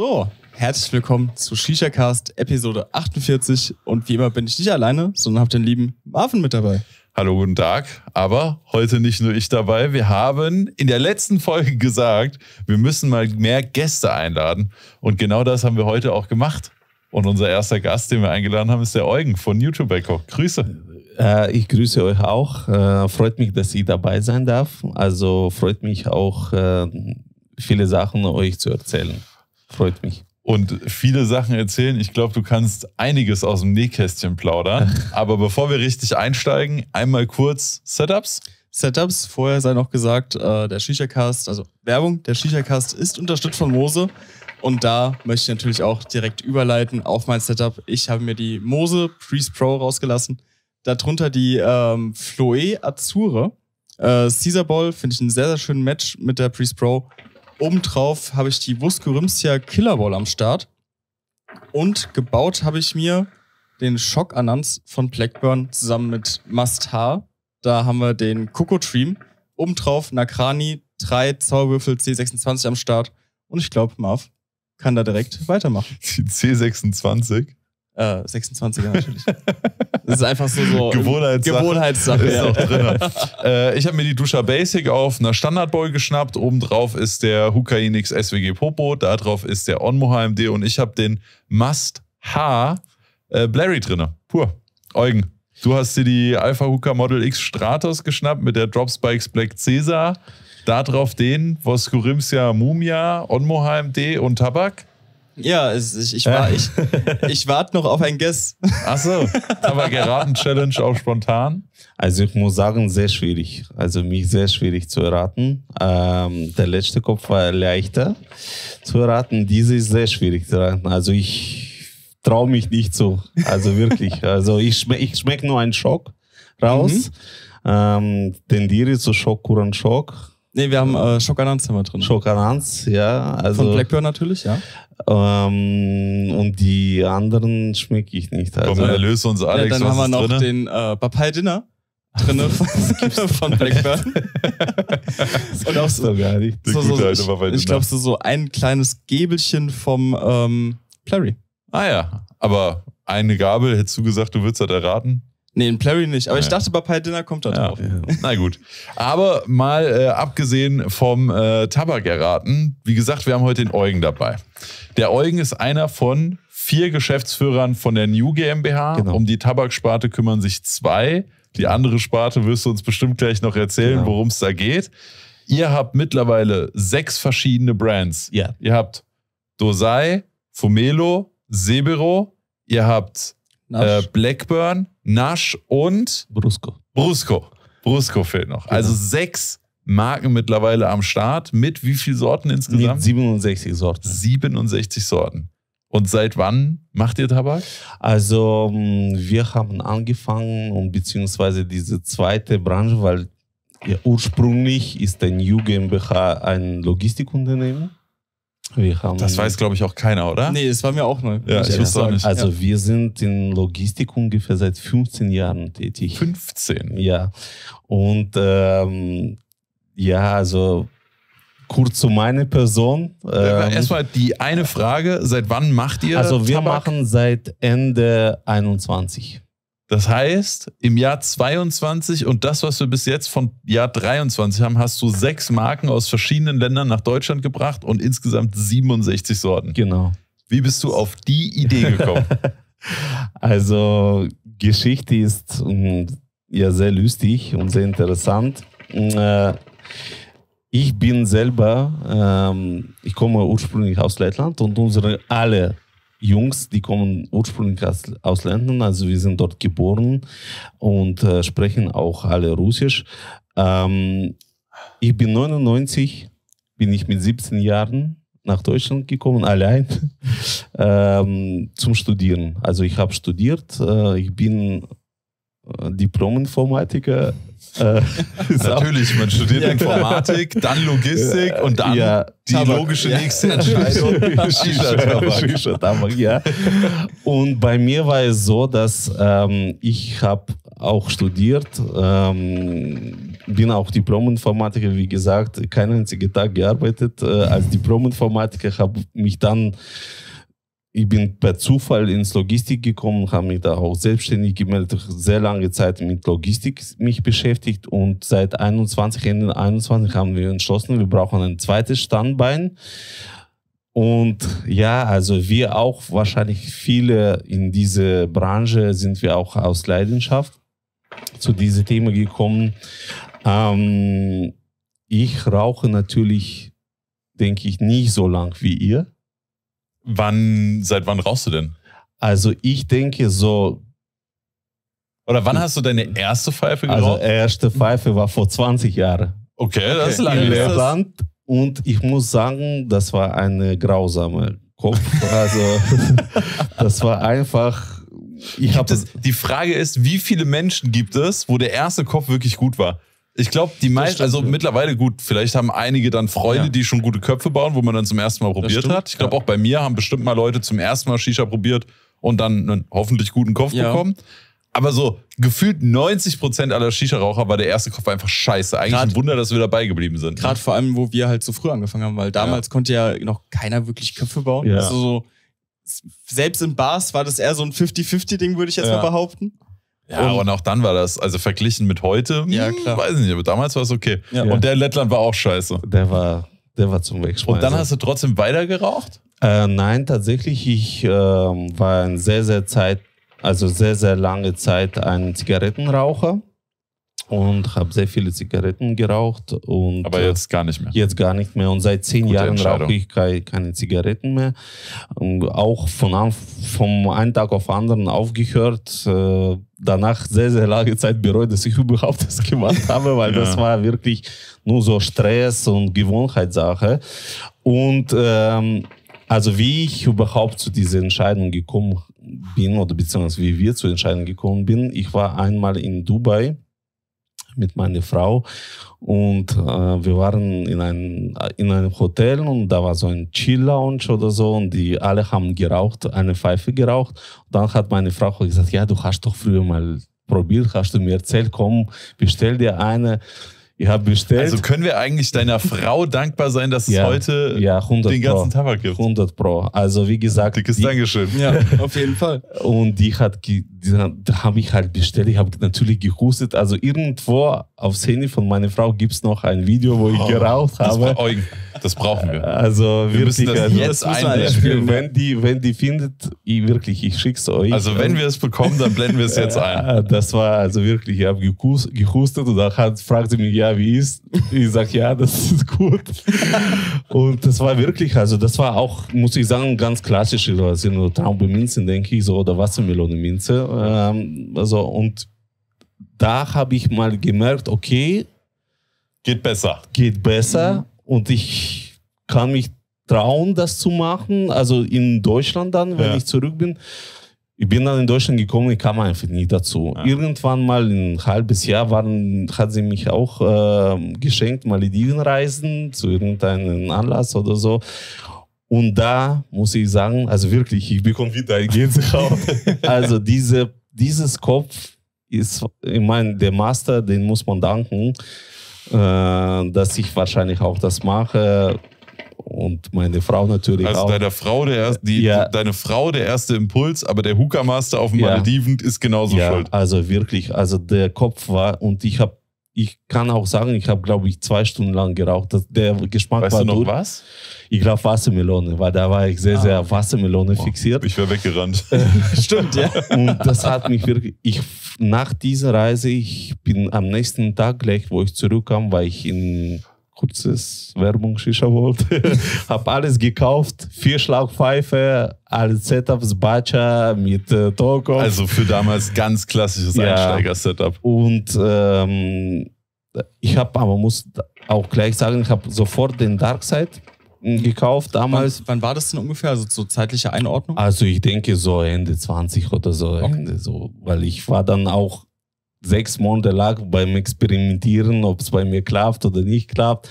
So, herzlich willkommen zu ShishaCast Episode 48 und wie immer bin ich nicht alleine, sondern habe den lieben Marvin mit dabei. Hallo, guten Tag, aber heute nicht nur ich dabei, wir haben in der letzten Folge gesagt, wir müssen mal mehr Gäste einladen und genau das haben wir heute auch gemacht und unser erster Gast, den wir eingeladen haben, ist der Eugen von YouTube Echo. Grüße! Ich grüße euch auch, freut mich, dass ich dabei sein darf, also freut mich auch viele Sachen euch zu erzählen. Freut mich. Und viele Sachen erzählen. Ich glaube, du kannst einiges aus dem Nähkästchen plaudern. Aber bevor wir richtig einsteigen, einmal kurz Setups. Setups, vorher sei noch gesagt, der ShishaCast, also Werbung, der ShishaCast ist unterstützt von Mose. Und da möchte ich natürlich auch direkt überleiten auf mein Setup. Ich habe mir die Mose Priest Pro rausgelassen. Darunter die Floe Azure. Caesar Ball finde ich einen sehr, sehr schönen Match mit der Priest Pro. Obendrauf habe ich die Vuskorymsia Killerball am Start. Und gebaut habe ich mir den Shock Anans von Blackburn zusammen mit Must-Ha. Da haben wir den Kokotream. Obendrauf Nakrani, 3 Zauberwürfel C26 am Start. Und ich glaube, Marv kann da direkt weitermachen. Die C26? 26er natürlich. Das ist einfach so Gewohnheitssache. Ist auch drin. Ich habe mir die Dusha Basic auf einer Standardball geschnappt. Obendrauf ist der Hukain X SWG Popo. Da drauf ist der Onmo HMD. Und ich habe den Must-Ha Blairy drin. Pur. Eugen, du hast dir die Alpha Huka Model X Stratos geschnappt mit der Drop Spikes Black Caesar. Da drauf den Voskorymsia Mumia, Onmo HMD und Tabak. Ja, ich warte noch auf ein Guess. Achso, aber Geraten-Challenge auch spontan. Also ich muss sagen, sehr schwierig. Also mich sehr schwierig zu erraten. Der letzte Kopf war leichter zu erraten. Diese ist sehr schwierig zu erraten. Also ich traue mich nicht so. Also wirklich. Also ich schmecke nur einen Schock raus. Tendiere zu Schock. Nee, wir haben Shock Anans drin. Shock Anans, ja. Also von Blackburn natürlich, ja. Und die anderen schmecke ich nicht. Also, komm, erlöse uns, Alex. Ja, dann haben wir noch drinne? Den Bapai Dinner drinne von Blackburn. Und auch so, gar nicht. Ich glaube, so ein kleines Gäbelchen vom Plary. Ah ja, aber eine Gabel, hättest du gesagt, du würdest das erraten? Nee, in Plary nicht. Aber ich dachte, bei Pie Dinner kommt da drauf. Ja. Na gut. Aber mal abgesehen vom Tabak erraten, wie gesagt, wir haben heute den Eugen dabei. Der Eugen ist einer von 4 Geschäftsführern von der New GmbH. Genau. Um die Tabaksparte kümmern sich 2. Die andere Sparte wirst du uns bestimmt gleich noch erzählen, genau, worum es da geht. Ihr habt mittlerweile 6 verschiedene Brands. Ja. Ihr habt Dosai, Fumelo, Sebero, ihr habt Blackburn, Nash und Brusco. Brusco fehlt noch. Genau. Also 6 Marken mittlerweile am Start. Mit wie vielen Sorten insgesamt? Mit 67 Sorten. 67 Sorten. Und seit wann macht ihr Tabak? Also wir haben angefangen und beziehungsweise diese zweite Branche, weil ja, ursprünglich ist der New GmbH ein Logistikunternehmen. Das weiß, glaube ich, auch keiner, oder? Nee, das war mir auch neu. Ja, ich wusste auch nicht. Also ja, wir sind in Logistik ungefähr seit 15 Jahren tätig. 15? Ja. Und ja, also kurz zu meiner Person. Erstmal die eine Frage, seit wann macht ihr Tabak? Also wir machen seit Ende 21. Das heißt, im Jahr 22 und das, was wir bis jetzt von Jahr 23 haben, hast du 6 Marken aus verschiedenen Ländern nach Deutschland gebracht und insgesamt 67 Sorten. Genau. Wie bist du auf die Idee gekommen? Also, Geschichte ist ja sehr lustig und sehr interessant. Ich bin selber, ich komme ursprünglich aus Lettland und unsere alle Jungs, die kommen ursprünglich aus Ländern, also wir sind dort geboren und sprechen auch alle Russisch. Ich bin 99, bin ich mit 17 Jahren nach Deutschland gekommen, allein zum Studieren. Also ich habe studiert, ich bin Diplom-Informatiker. Natürlich, man studiert ja, Informatik, dann Logistik und dann ja, die Tabak, logische nächste Entscheidung. Shisha-Tabak, ja. Und bei mir war es so, dass ich habe auch studiert, bin auch Diplom-Informatiker, wie gesagt, keinen einzigen Tag gearbeitet. Als Diplom-Informatiker habe mich dann, ich bin per Zufall ins Logistik gekommen, habe mich da auch selbstständig gemeldet, sehr lange Zeit mit Logistik mich beschäftigt und seit Ende 21 haben wir entschlossen, wir brauchen ein zweites Standbein. Und ja, also wir auch, wahrscheinlich viele in dieser Branche, sind wir auch aus Leidenschaft zu diesem Thema gekommen. Ich rauche natürlich, denke ich, nicht so lang wie ihr. Seit wann rauchst du denn? Also ich denke so... Oder wann hast du deine erste Pfeife geraucht? Also erste Pfeife war vor 20 Jahren. Okay, das ist lange her. Und ich muss sagen, das war eine grausame Kopf. Also das war einfach... die Frage ist, wie viele Menschen gibt es, wo der erste Kopf wirklich gut war? Ich glaube, die meisten, also mittlerweile gut, vielleicht haben einige dann Freunde, die schon gute Köpfe bauen, wo man dann zum ersten Mal probiert hat. Ich glaube, auch bei mir haben bestimmt mal Leute zum ersten Mal Shisha probiert und dann einen hoffentlich guten Kopf bekommen. Aber so gefühlt 90% aller Shisha-Raucher war der erste Kopf einfach scheiße. Eigentlich grad ein Wunder, dass wir dabei geblieben sind. Gerade vor allem, wo wir halt so früh angefangen haben, weil damals konnte ja noch keiner wirklich Köpfe bauen. Also so, selbst in Bars war das eher so ein 50-50-Ding, würde ich jetzt mal behaupten. Ja, und auch dann war das, also verglichen mit heute, weiß ich nicht, aber damals war es okay. Ja. Und der in Lettland war auch scheiße. Der war zum Wegschmeißen. Und dann hast du trotzdem weiter geraucht? Nein, tatsächlich, ich war eine sehr, sehr lange Zeit ein Zigarettenraucher und habe sehr viele Zigaretten geraucht. Und aber jetzt gar nicht mehr. Jetzt gar nicht mehr. Und seit 10 Jahren rauche ich keine Zigaretten mehr. Und auch vom einen Tag auf den anderen aufgehört. Danach sehr, sehr lange Zeit bereut, dass ich überhaupt das gemacht habe, weil das war wirklich nur so Stress und Gewohnheitssache. Und also wie ich überhaupt zu dieser Entscheidung gekommen bin, oder beziehungsweise wie wir zur Entscheidung gekommen bin, ich war einmal in Dubai mit meiner Frau und wir waren in einem Hotel und da war so ein Chill-Lounge oder so und die alle haben geraucht, eine Pfeife geraucht. Und dann hat meine Frau gesagt, ja, du hast doch früher mal probiert, hast du mir erzählt, komm, bestell dir eine. Ich habe bestellt. Also können wir eigentlich deiner Frau dankbar sein, dass es heute den ganzen Tabak gibt? 100 Pro. Also wie gesagt. Dickes Dankeschön. Ja, auf jeden Fall. Und die habe ich halt bestellt. Ich habe natürlich gehustet. Also irgendwo aufs Handy von meiner Frau gibt es noch ein Video, wo ich geraucht habe. Das brauchen wir. Also wir müssen das jetzt einspielen. Wenn die findet, ich schicke es euch. Also wenn wir es bekommen, dann blenden wir es jetzt ein. Das war also wirklich, ich habe gehustet und dann fragte mich, ja, wie ist? Ich sage, ja, das ist gut. Und das war wirklich, also das war auch, muss ich sagen, ganz klassische Traube-Minze, denke ich, so, oder Wassermelone-Minze. Also, und da habe ich mal gemerkt, okay, geht besser. Geht besser und ich kann mich trauen, das zu machen. Also in Deutschland dann, wenn ich zurück bin. Ich bin dann in Deutschland gekommen, ich kam einfach nie dazu. Ja. Irgendwann mal ein halbes Jahr hat sie mich auch geschenkt, Maledivenreisen zu irgendeinem Anlass oder so. Und da muss ich sagen, also wirklich, ich bekomme wieder ein Gänsehaut. Also dieses Kopf ist, ich meine, der Master, den muss man danken, dass ich wahrscheinlich auch das mache. Und meine Frau natürlich auch. Also deine Frau der erste Impuls, aber der Hookah-Master auf dem Malediven ist genauso schuld. Also wirklich, also der Kopf war, und ich kann auch sagen, ich habe, glaube ich, 2 Stunden lang geraucht. Der Geschmack war durch. Weißt du noch was? Ich glaube Wassermelone, weil da war ich sehr, sehr auf Wassermelone fixiert. Ich wäre weggerannt. Stimmt, ja. Und das hat mich wirklich, nach dieser Reise, ich bin am nächsten Tag gleich, wo ich zurückkam, weil ich in kurzes Werbung Shisha wollte. Habe alles gekauft, 4 Schlauchpfeife, alle Setups, Bacha mit Toko. Also für damals ganz klassisches Einsteiger-Setup. Und ich habe, aber muss auch gleich sagen, ich habe sofort den Darkside gekauft damals. Wann war das denn ungefähr, also zur zeitlichen Einordnung? Also ich denke so Ende 20 oder so, weil ich war dann auch 6 Monate lag beim Experimentieren, ob es bei mir klappt oder nicht klappt.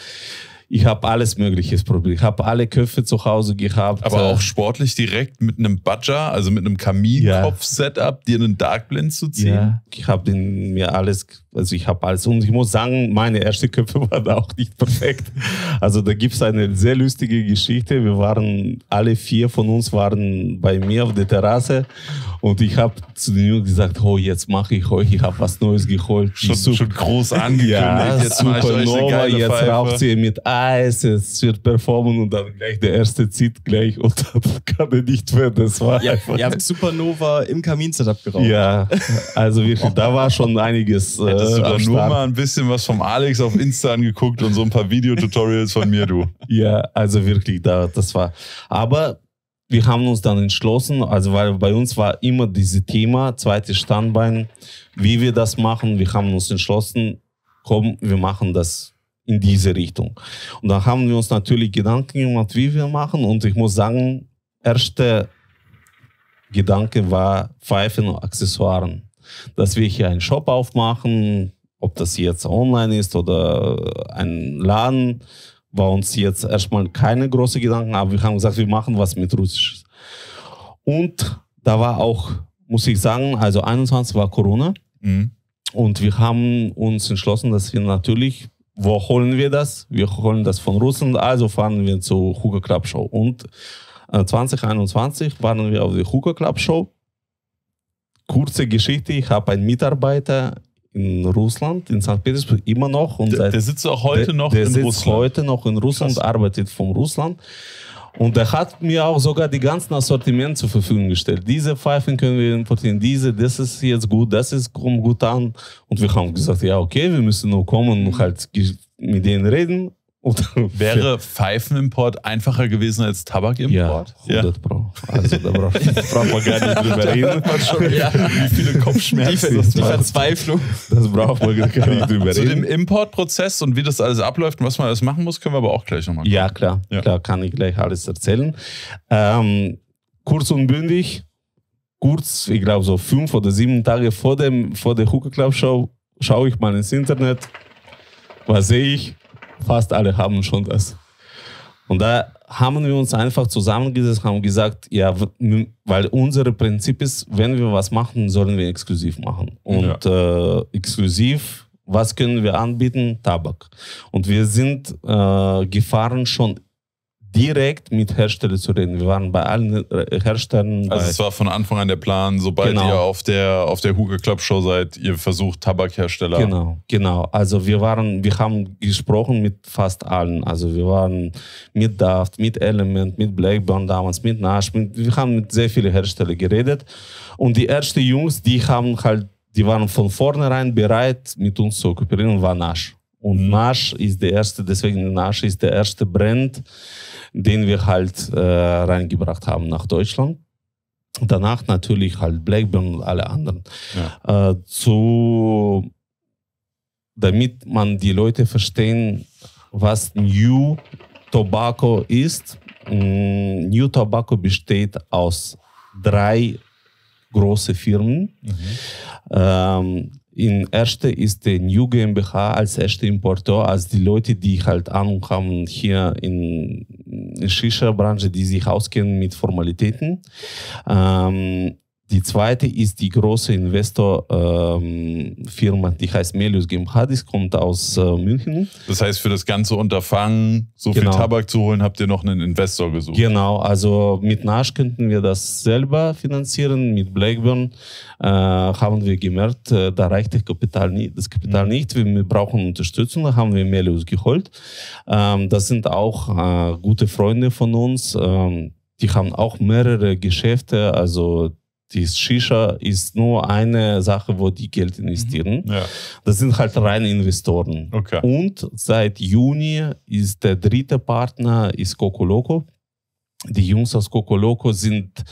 Ich habe alles Mögliche probiert. Ich habe alle Köpfe zu Hause gehabt. Aber auch sportlich direkt mit einem Badger, also mit einem Kaminkopf-Setup, dir einen Darkblend zu ziehen? Ja, ich habe mir alles Also ich habe alles, und ich muss sagen, meine erste Köpfe waren auch nicht perfekt. Also da gibt es eine sehr lustige Geschichte. Wir waren, alle vier von uns waren bei mir auf der Terrasse und ich habe zu den Jungs gesagt, oh, jetzt mache ich euch, ich habe was Neues geholt. Schon groß angekündigt. Ja, jetzt Supernova, jetzt Pfeife. Raucht sie mit Eis, es wird performen und dann gleich der erste zieht gleich und dann kann er nicht mehr. Das war ja, ihr habt Supernova im Kamin-Setup geraucht. Ja, also wirklich, da war schon einiges. Hättest du da nur mal ein bisschen was vom Alex auf Insta angeguckt und so ein paar Videotutorials von mir, du. Ja, also wirklich, das war. Aber wir haben uns dann entschlossen, also weil bei uns war immer dieses Thema, zweites Standbein, wie wir das machen. Wir haben uns entschlossen, komm, wir machen das in diese Richtung. Und dann haben wir uns natürlich Gedanken gemacht, wie wir machen. Und ich muss sagen, erster Gedanke war Pfeifen und Accessoiren. Dass wir hier einen Shop aufmachen, ob das jetzt online ist oder ein Laden, war uns jetzt erstmal keine großen Gedanken, aber wir haben gesagt, wir machen was mit Russisch. Und da war auch, muss ich sagen, also 21 war Corona und wir haben uns entschlossen, dass wir natürlich, wo holen wir das? Wir holen das von Russland, also fahren wir zur Hooker Club Show. Und 2021 waren wir auf der Hooker Club Show. Kurze Geschichte, ich habe einen Mitarbeiter in Russland, in St. Petersburg, immer noch. Und der sitzt auch heute noch in Russland. Der sitzt heute noch in Russland, krass. Arbeitet von Russland. Und er hat mir auch sogar die ganzen Assortiment zur Verfügung gestellt. Diese Pfeifen können wir importieren, diese, das ist jetzt gut, das ist, kommt gut an. Und wir haben gesagt, ja okay, wir müssen nur kommen und halt mit denen reden. Wäre Pfeifenimport einfacher gewesen als Tabakimport? Ja, 100%. Also da braucht man gar nicht drüber reden. Wie viele Kopfschmerzen. Die Verzweiflung. Das braucht man gar nicht drüber reden. Zu dem Importprozess und wie das alles abläuft und was man alles machen muss, können wir aber auch gleich nochmal. Ja, klar. Ja. Klar, kann ich gleich alles erzählen. Kurz und bündig, kurz, ich glaube so 5 oder 7 Tage vor der Hooker Club Show, schaue ich mal ins Internet. Was sehe ich? Fast alle haben schon das. Und da haben wir uns einfach zusammengesetzt, haben gesagt, ja, weil unser Prinzip ist, wenn wir was machen, sollen wir exklusiv machen. Und ja. Exklusiv, was können wir anbieten? Tabak. Und wir sind gefahren schon direkt mit Herstellern zu reden. Wir waren bei allen Herstellern. Also es war von Anfang an der Plan, sobald genau. ihr auf der Hooker Club Show seid, ihr versucht Tabakhersteller. Genau, genau. Also wir haben gesprochen mit fast allen. Also wir waren mit Daft, mit Element, mit Blackburn damals, mit Nash. Wir haben mit sehr vielen Herstellern geredet. Und die ersten Jungs, die waren von vornherein bereit, mit uns zu kooperieren, war Nash. Und Nash ist der erste, deswegen Nash ist der erste Brand, den wir halt reingebracht haben nach Deutschland. Danach natürlich halt Blackburn und alle anderen. Ja. Damit man die Leute verstehen, was New Tobacco ist. New Tobacco besteht aus 3 großen Firmen. In erste ist der New GmbH als erster Importeur, als die Leute, die halt Ahnung haben hier in der Shisha-Branche, die sich auskennen mit Formalitäten. Die zweite ist die große Investor-Firma, die heißt Melius GmbH, die kommt aus München. Das heißt, für das ganze Unterfangen, so genau. viel Tabak zu holen, habt ihr noch einen Investor gesucht? Genau, also mit Nash könnten wir das selber finanzieren, mit Blackburn haben wir gemerkt, da reicht das Kapital nicht, wir brauchen Unterstützung, da haben wir Melius geholt. Das sind auch gute Freunde von uns, die haben auch mehrere Geschäfte, also die Shisha ist nur eine Sache, wo die Geld investieren. Ja. Das sind halt reine Investoren. Okay. Und seit Juni ist der dritte Partner ist Coco Loco. Die Jungs aus Coco Loco sind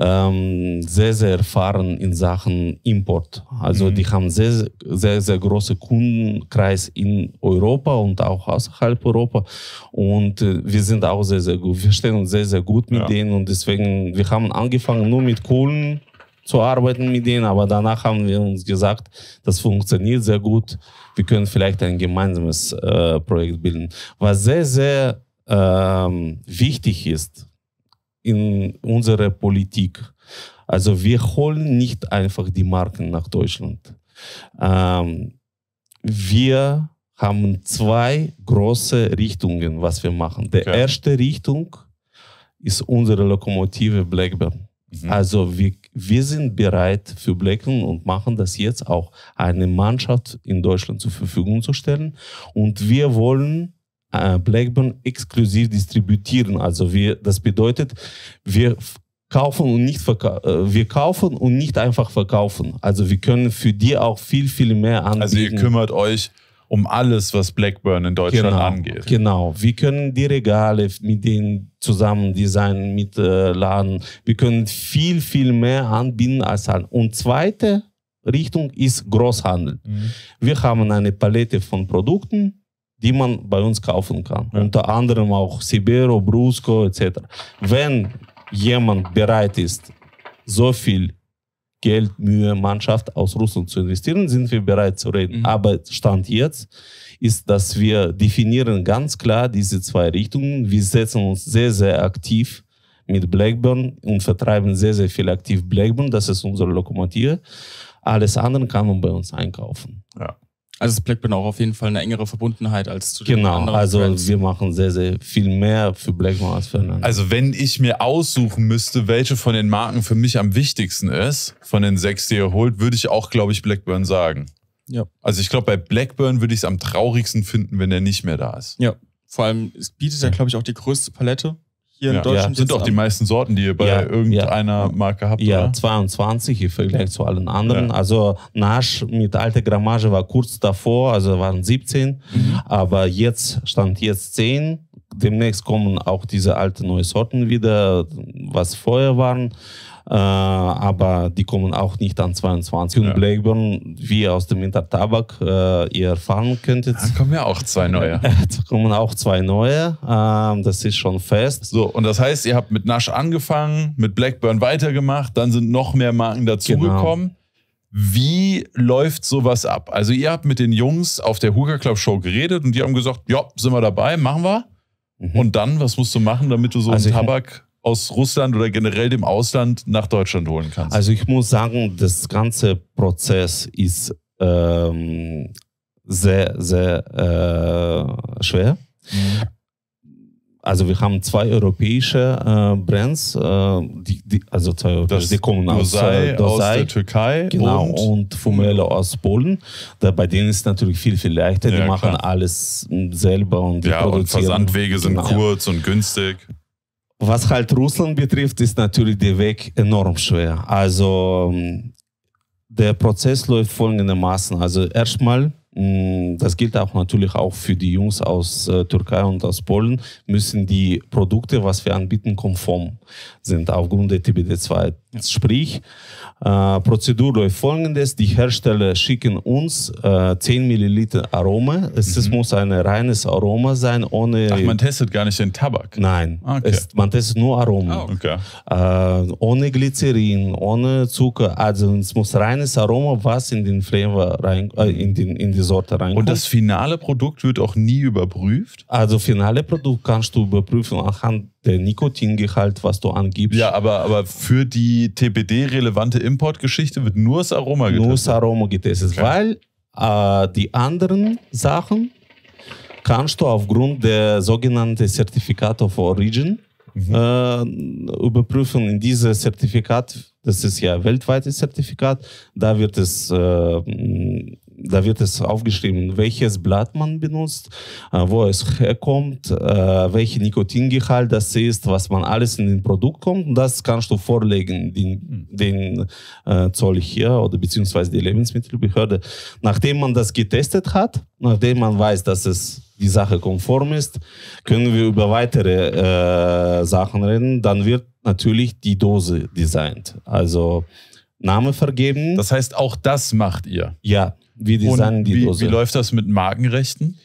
sehr, sehr erfahren in Sachen Import. Also die haben sehr, sehr, sehr großen Kundenkreis in Europa und auch außerhalb Europa. Und wir sind auch sehr, sehr gut. Wir verstehen uns sehr, sehr gut mit denen. Und deswegen, wir haben angefangen nur mit Kohlen zu arbeiten mit denen. Aber danach haben wir uns gesagt, das funktioniert sehr gut. Wir können vielleicht ein gemeinsames Projekt bilden. Was sehr, sehr wichtig ist in unserer Politik. Also wir holen nicht einfach die Marken nach Deutschland. wir haben zwei große Richtungen, was wir machen. Die erste Richtung ist unsere Lokomotive Blackburn. Mhm. Also wir sind bereit für Blackburn und machen das jetzt auch, eine Mannschaft in Deutschland zur Verfügung zu stellen. Und wir wollen Blackburn exklusiv distributieren. Also das bedeutet, wir kaufen und nicht einfach verkaufen. Also wir können für die auch viel, viel mehr anbieten. Also ihr kümmert euch um alles, was Blackburn in Deutschland angeht. Genau. Wir können die Regale mit denen zusammen designen, mit Laden. Wir können viel, viel mehr anbieten als Handel. Und zweite Richtung ist Großhandel. Mhm. Wir haben eine Palette von Produkten, die man bei uns kaufen kann. Ja. Unter anderem auch Sibero, Brusco etc. Wenn jemand bereit ist, so viel Geld, Mühe, Mannschaft aus Russland zu investieren, sind wir bereit zu reden. Mhm. Aber Stand jetzt ist, dass wir definieren ganz klar diese zwei Richtungen. Wir setzen uns sehr, sehr aktiv mit Blackburn und vertreiben sehr, sehr viel aktiv Blackburn. Das ist unsere Lokomotive. Alles andere kann man bei uns einkaufen. Ja. Also ist Blackburn auch auf jeden Fall eine engere Verbundenheit als zu den anderen also Brands. Wir machen sehr, sehr viel mehr für Blackburn als für einen. Also wenn ich mir aussuchen müsste, welche von den Marken für mich am wichtigsten ist, von den 6, die ihr holt, würde ich auch, glaube ich, Blackburn sagen. Ja. Also ich glaube, bei Blackburn würde ich es am traurigsten finden, wenn der nicht mehr da ist. Ja, vor allem es bietet ja, glaube ich, auch die größte Palette hier in Deutschland. Sind auch die meisten Sorten, die ihr bei irgendeiner Marke habt, oder? 22 im Vergleich zu allen anderen. Ja. Also Nasch mit alter Grammage war kurz davor, also waren 17. Mhm. Aber jetzt stand jetzt 10. Demnächst kommen auch diese alten neuen Sorten wieder, was vorher waren. Aber die kommen auch nicht an 22. Und Blackburn, wie aus dem Intertabak ihr erfahren könntet. Da kommen ja auch zwei neue. Da kommen auch zwei neue. Das ist schon fest. So, und das heißt, ihr habt mit Nash angefangen, mit Blackburn weitergemacht, dann sind noch mehr Marken dazugekommen. Genau. Wie läuft sowas ab? Also ihr habt mit den Jungs auf der Hooker Club Show geredet und die haben gesagt, ja, sind wir dabei, machen wir. Mhm. Und dann, was musst du machen, damit du so einen Tabak aus Russland oder generell dem Ausland nach Deutschland holen kannst? Also ich muss sagen, das ganze Prozess ist sehr, sehr schwer. Mhm. Also wir haben zwei europäische Brands, also zwei europäische, die kommen aus der Türkei, genau, und Fumelo aus Polen. Bei denen ist es natürlich viel, viel leichter. Ja, die machen alles selber und die produzieren. Und Versandwege sind kurz und günstig. Was halt Russland betrifft, ist natürlich der Weg enorm schwer. Also der Prozess läuft folgendermaßen. Also erstmal, das gilt auch natürlich auch für die Jungs aus Türkei und aus Polen, müssen die Produkte, was wir anbieten, konform sind aufgrund der TBD2. Sprich, Prozedur läuft folgendes: Die Hersteller schicken uns 10 Milliliter Aroma. Es muss ein reines Aroma sein, ohne... Ach, man testet gar nicht den Tabak? Nein, man testet nur Aroma. Oh, okay. Ohne Glycerin, ohne Zucker. Also es muss reines Aroma, was in den Flavor rein, in die Sorte reinkommt. Und das finale Produkt wird auch nie überprüft? Also finale Produkt kannst du überprüfen anhand der Nikotingehalt, was du angibst. Ja, aber für die TPD-relevante Importgeschichte wird nur das Aroma getestet? Nur das Aroma getestet, weil die anderen Sachen kannst du aufgrund der sogenannten Certificate of Origin überprüfen. In diesem Zertifikat, das ist ja ein weltweites Zertifikat, da wird es aufgeschrieben, welches Blatt man benutzt, wo es herkommt, welchen Nikotingehalt das ist, was man alles in den Produkt kommt. Das kannst du vorlegen, den Zoll hier oder beziehungsweise die Lebensmittelbehörde. Nachdem man das getestet hat, nachdem man weiß, dass es die Sache konform ist, können wir über weitere Sachen reden. Dann wird natürlich die Dose designt. Also Name vergeben. Das heißt, auch das macht ihr? Ja. Wir designen die Dose. Wie läuft das mit Markenrechten?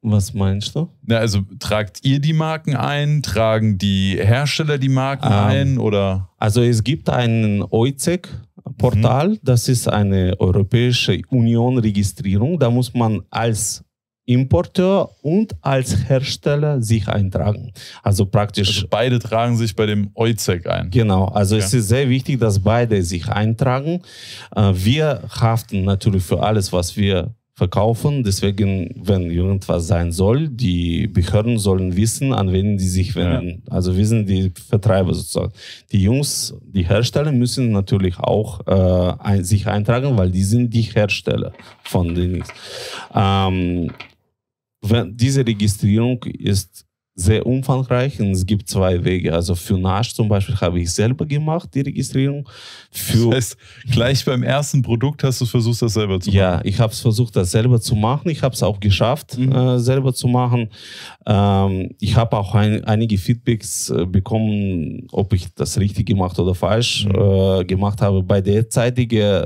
Was meinst du? Na, also tragt ihr die Marken ein? Tragen die Hersteller die Marken ein? Oder? Also es gibt einen EUCEC-Portal. Das ist eine Europäische Union-Registrierung. Da muss man als Importeur und als Hersteller sich eintragen. Also praktisch... Also beide tragen sich bei dem EUCEC ein. Genau, also okay. Es ist sehr wichtig, dass beide sich eintragen. Wir haften natürlich für alles, was wir verkaufen. Deswegen, wenn irgendwas sein soll, die Behörden sollen wissen, an wen die sich wenden. Ja. Also wissen die Vertreiber sozusagen. Die Jungs, die Hersteller müssen natürlich auch sich eintragen, weil die sind die Hersteller von den... diese Registrierung ist sehr umfangreich und es gibt zwei Wege. Also für NASH zum Beispiel habe ich selber gemacht, die Registrierung. Für das heißt, gleich beim ersten Produkt hast du versucht, das selber zu machen? Ja, ich habe es versucht, das selber zu machen. Ich habe es auch geschafft, selber zu machen. Ich habe auch einige Feedbacks bekommen, ob ich das richtig gemacht oder falsch gemacht habe, bei derzeitigen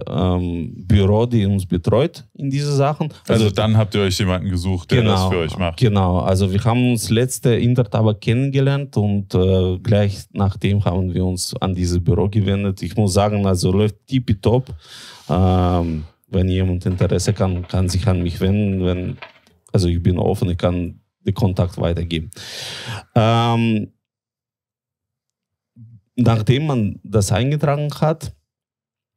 Büro, die uns betreut in diese Sachen. Also dann habt ihr euch jemanden gesucht, der das für euch macht? Genau, also wir haben uns letzte Intert aber kennengelernt und gleich nachdem haben wir uns an dieses Büro gewendet. Ich muss sagen, also läuft tippitopp. Wenn jemand Interesse kann, kann sich an mich wenden. Also ich bin offen, ich kann den Kontakt weitergeben. Nachdem man das eingetragen hat,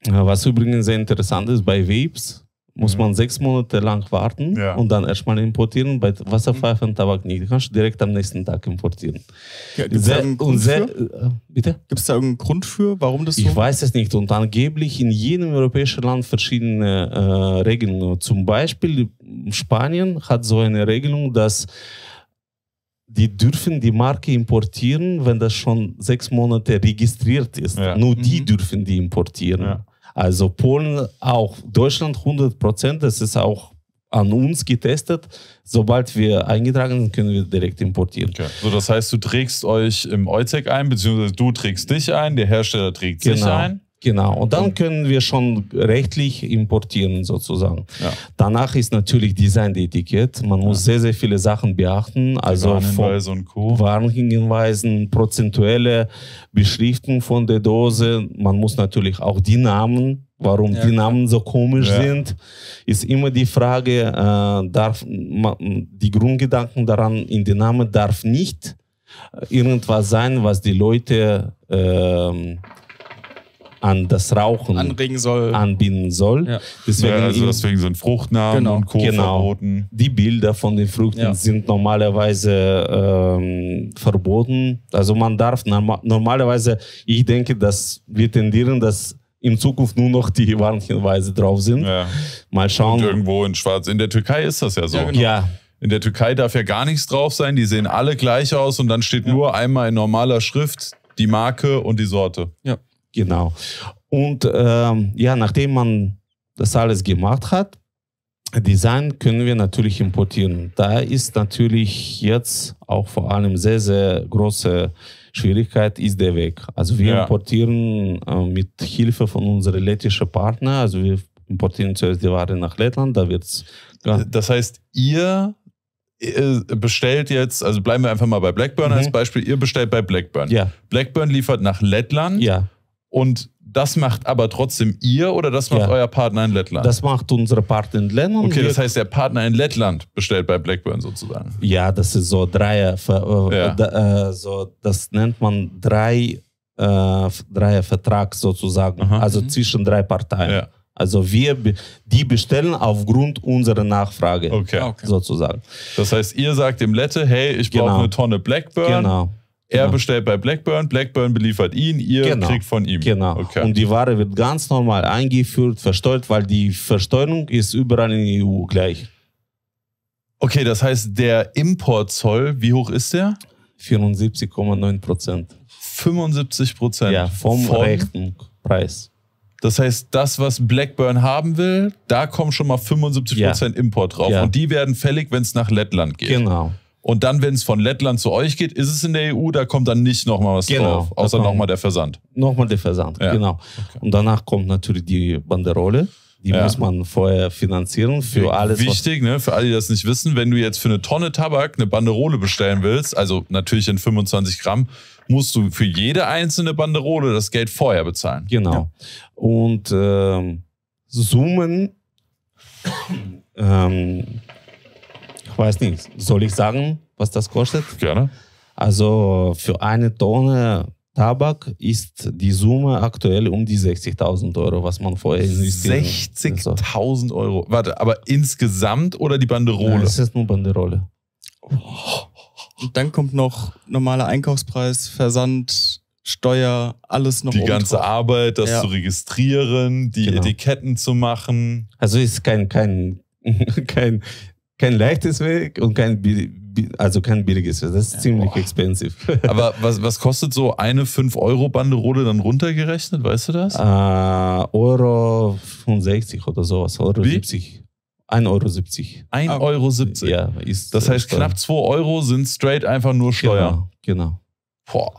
was übrigens sehr interessant ist bei Vapes, muss man 6 Monate lang warten und dann erstmal importieren. Bei Wasserpfeifen und Tabak nicht. Du kannst direkt am nächsten Tag importieren. Ja, gibt es da irgendeinen Grund für? Bitte? Gibt es da irgendeinen Grund für, warum das so? Ich weiß es nicht. Und angeblich in jedem europäischen Land verschiedene Regelungen. Zum Beispiel Spanien hat so eine Regelung, dass die dürfen die Marke importieren, wenn das schon 6 Monate registriert ist. Ja. Nur die dürfen die importieren. Ja. Also Polen auch, Deutschland 100%, das ist auch an uns getestet. Sobald wir eingetragen sind, können wir direkt importieren. Okay. So, das heißt, du trägst euch im EUCEC ein, beziehungsweise du trägst dich ein, der Hersteller trägt sich ein. Genau, und dann können wir schon rechtlich importieren sozusagen. Ja. Danach ist natürlich Design-Etikett. Man muss sehr, sehr viele Sachen beachten. Also Warnhinweise und Co. Warnhinweisen, prozentuelle Beschriftung von der Dose. Man muss natürlich auch die Namen, warum die Namen so komisch sind, ist immer die Frage, die Grundgedanken daran, in den Namen darf nicht irgendwas sein, was die Leute... an das Rauchen anregen soll, anbinden soll. Ja. Deswegen, also deswegen sind Fruchtnamen und Co. verboten. Die Bilder von den Früchten sind normalerweise verboten. Also man darf normalerweise, ich denke, dass wir tendieren, dass in Zukunft nur noch die Warnhinweise drauf sind. Ja. Mal schauen. Und irgendwo in Schwarz. In der Türkei ist das ja so. Ja, genau. In der Türkei darf ja gar nichts drauf sein. Die sehen alle gleich aus und dann steht nur einmal in normaler Schrift die Marke und die Sorte. Ja. Genau. Und ja, nachdem man das alles gemacht hat, Design können wir natürlich importieren. Da ist natürlich jetzt auch vor allem sehr, sehr große Schwierigkeit ist der Weg. Also wir importieren mit Hilfe von unseren lettischen Partnern, also wir importieren zuerst die Ware nach Lettland, da wird's... Das heißt, ihr... bestellt jetzt, also bleiben wir einfach mal bei Blackburn als Beispiel, ihr bestellt bei Blackburn. Ja. Blackburn liefert nach Lettland und das macht aber trotzdem ihr oder das macht euer Partner in Lettland? Das macht unsere Partner in Lettland. Okay, das heißt, der Partner in Lettland bestellt bei Blackburn sozusagen. Ja, das ist so Dreier, so, das nennt man Dreiervertrag sozusagen, also zwischen 3 Parteien. Ja. Also die bestellen aufgrund unserer Nachfrage sozusagen. Das heißt, ihr sagt dem Lette, hey, ich brauche eine Tonne Blackburn. Er bestellt bei Blackburn, Blackburn beliefert ihn, ihr kriegt von ihm. Und die Ware wird ganz normal eingeführt, versteuert, weil die Versteuerung ist überall in der EU gleich. Okay, das heißt, der Importzoll, wie hoch ist der? 74,9%. 75%? Ja, vom rechten Preis. Das heißt, das, was Blackburn haben will, da kommen schon mal 75% Import drauf. Ja. Und die werden fällig, wenn es nach Lettland geht. Genau. Und dann, wenn es von Lettland zu euch geht, ist es in der EU, da kommt dann nicht nochmal was drauf. Außer nochmal der Versand. Nochmal der Versand, genau. Okay. Und danach kommt natürlich die Banderole. Die muss man vorher finanzieren für alles. Wichtig, ne, für alle, die das nicht wissen, wenn du jetzt für eine Tonne Tabak eine Banderole bestellen willst, also natürlich in 25 Gramm, musst du für jede einzelne Banderole das Geld vorher bezahlen. Genau. Ja. Und Summen Ich weiß nicht. Soll ich sagen, was das kostet? Gerne. Also für eine Tonne Tabak ist die Summe aktuell um die 60.000 Euro, was man vorher investiert. 60.000 Euro. Warte, aber insgesamt oder die Banderole? Nein, es ist nur Banderole. Oh. Und dann kommt noch normaler Einkaufspreis, Versand, Steuer, alles noch die ganze drauf. Arbeit, das zu registrieren, die Etiketten zu machen. Also ist kein leichtes Weg und kein billiges Weg. Das ist ziemlich expensive. Aber was kostet so eine 5-Euro-Banderole dann runtergerechnet? Weißt du das? Euro 65 oder sowas. Euro 70. 1,70 Euro. 1,70 Euro. Ja, ist das heißt, knapp 2 Euro sind straight einfach nur Steuer. Genau. Boah.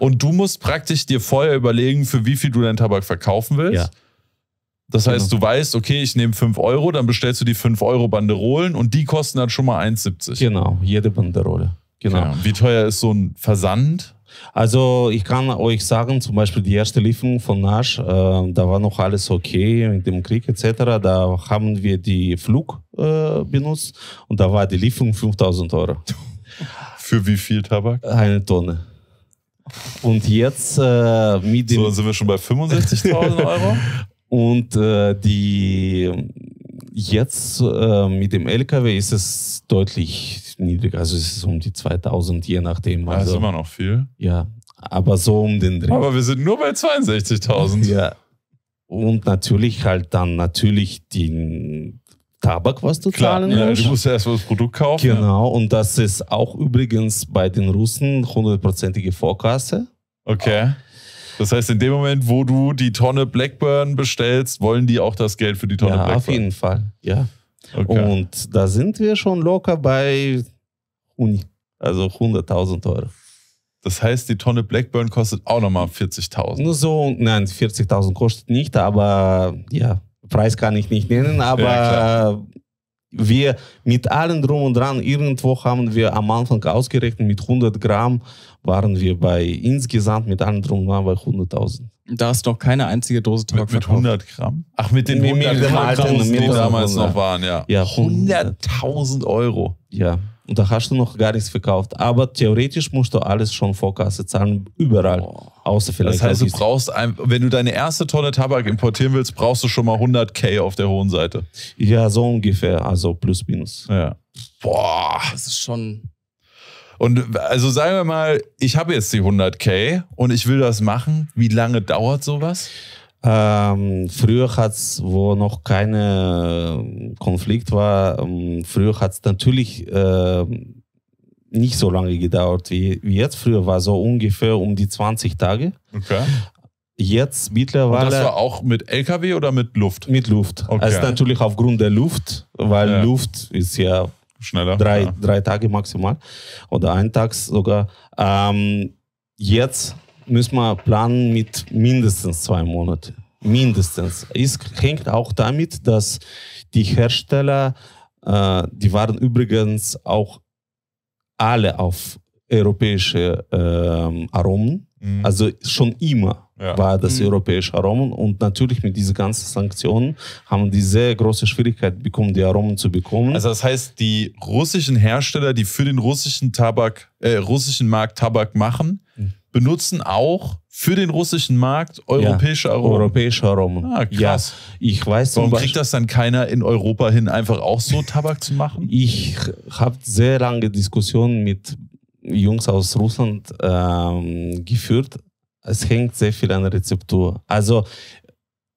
Und du musst praktisch dir vorher überlegen, für wie viel du deinen Tabak verkaufen willst. Ja. Das heißt, du weißt, okay, ich nehme 5 Euro, dann bestellst du die 5 Euro Banderolen und die kosten dann schon mal 1,70. Genau, jede Banderole. Genau. Ja. Wie teuer ist so ein Versand? Also ich kann euch sagen, zum Beispiel die erste Lieferung von Nash, da war noch alles okay mit dem Krieg etc. Da haben wir die Flug benutzt und da war die Lieferung 5.000 Euro. Für wie viel Tabak? Eine Tonne. Und jetzt mit dem... So, sind wir schon bei 65.000 Euro? Und mit dem LKW ist es deutlich niedriger. Also es ist um die 2.000, je nachdem. Also, das ist immer noch viel. Ja, aber so um den Dreh. Aber wir sind nur bei 62.000. Ja. Und natürlich den Tabak, was du zahlen musst. Du musst ja erstmal das Produkt kaufen. Genau, und das ist auch übrigens bei den Russen 100%ige Vorkasse. Okay. Das heißt, in dem Moment, wo du die Tonne Blackburn bestellst, wollen die auch das Geld für die Tonne Blackburn? Auf jeden Fall, ja. Okay. Und da sind wir schon locker bei 100.000 Euro. Das heißt, die Tonne Blackburn kostet auch nochmal 40.000? Nur so, nein, 40.000 kostet nicht, aber ja, Preis kann ich nicht nennen, aber ja, wir mit allen Drum und Dran, irgendwo haben wir am Anfang ausgerechnet, mit 100 Gramm waren wir insgesamt mit allen Drum und Dran bei 100.000. Da ist doch keine einzige Dose Tabak mit 100 Gramm? Ach, mit den 100 Gramm, die damals noch waren, ja. 100.000 Euro. Ja, und da hast du noch gar nichts verkauft. Aber theoretisch musst du alles schon Vorkasse zahlen, überall. Oh. Außer vielleicht. Das heißt, du brauchst, wenn du deine erste Tonne Tabak importieren willst, brauchst du schon mal 100.000 auf der hohen Seite. Ja, so ungefähr, also plus minus. Ja. Boah, das ist schon... Und also sagen wir mal, ich habe jetzt die 100.000 und ich will das machen. Wie lange dauert sowas? Früher hat es, wo noch kein Konflikt war, früher hat es natürlich nicht so lange gedauert wie jetzt. Früher war so ungefähr um die 20 Tage. Okay. Jetzt mittlerweile... Und das war auch mit LKW oder mit Luft? Mit Luft. Okay. Also natürlich aufgrund der Luft, weil Luft ist ja... Schneller. Drei Tage maximal oder einen Tag sogar. Jetzt müssen wir planen mit mindestens 2 Monaten. Mindestens. Es hängt auch damit, dass die Hersteller, die waren übrigens auch alle auf europäische Aromen. Mhm. Also schon immer war das europäische Aromen. Und natürlich mit diesen ganzen Sanktionen haben die sehr große Schwierigkeit bekommen, die Aromen zu bekommen. Also das heißt, die russischen Hersteller, die für den russischen Markt Tabak machen, benutzen auch für den russischen Markt europäische Aromen. Europäische Aromen. Ah, krass. Ja, ich weiß. Warum kriegt das dann keiner in Europa hin, einfach auch so Tabak zu machen? Ich habe sehr lange Diskussionen mit Jungs aus Russland geführt. Es hängt sehr viel an der Rezeptur. Also,